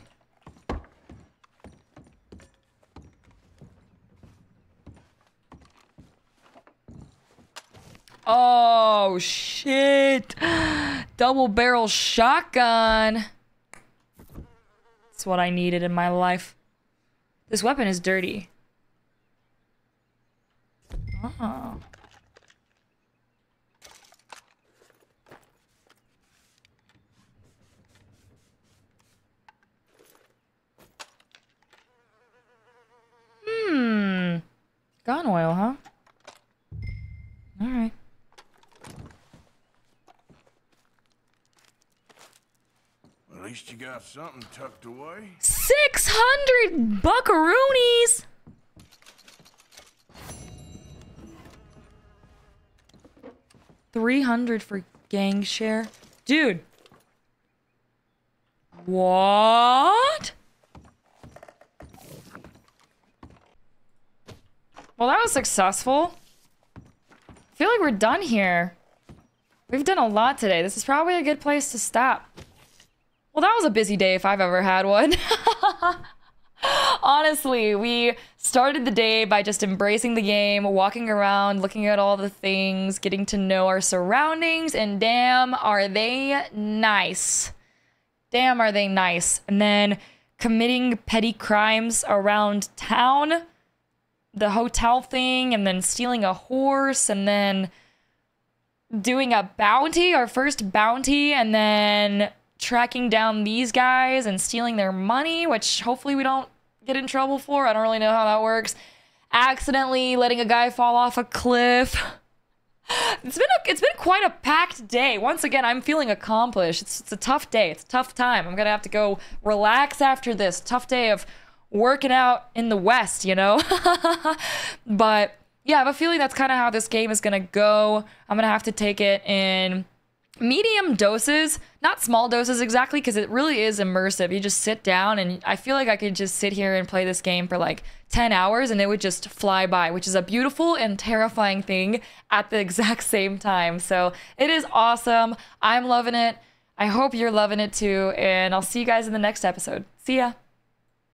Oh, shit. Double barrel shotgun. That's what I needed in my life. This weapon is dirty. Oh. Hmm. Gun oil, huh? All right. At least you got something tucked away. Six hundred buckaroonies. three hundred for gang share. Dude. What? Well, that was successful. I feel like we're done here. We've done a lot today. This is probably a good place to stop. Well, that was a busy day if I've ever had one. Honestly, we started the day by just embracing the game, walking around, looking at all the things, getting to know our surroundings, and damn, are they nice. Damn, are they nice. And then committing petty crimes around town, the hotel thing, and then stealing a horse, and then doing a bounty, our first bounty, and then tracking down these guys and stealing their money, which hopefully we don't get in trouble for. I don't really know how that works. Accidentally letting a guy fall off a cliff. It's been a, it's been quite a packed day. Once again, I'm feeling accomplished. It's, it's a tough day. It's a tough time. I'm gonna have to go relax after this tough day of working out in the West, you know? But yeah, I have a feeling that's kind of how this game is gonna go. I'm gonna have to take it in medium doses, not small doses exactly, because it really is immersive. You just sit down, and I feel like I could just sit here and play this game for like ten hours and it would just fly by, which is a beautiful and terrifying thing at the exact same time. So it is awesome. I'm loving it. I hope you're loving it too, and I'll see you guys in the next episode. See ya.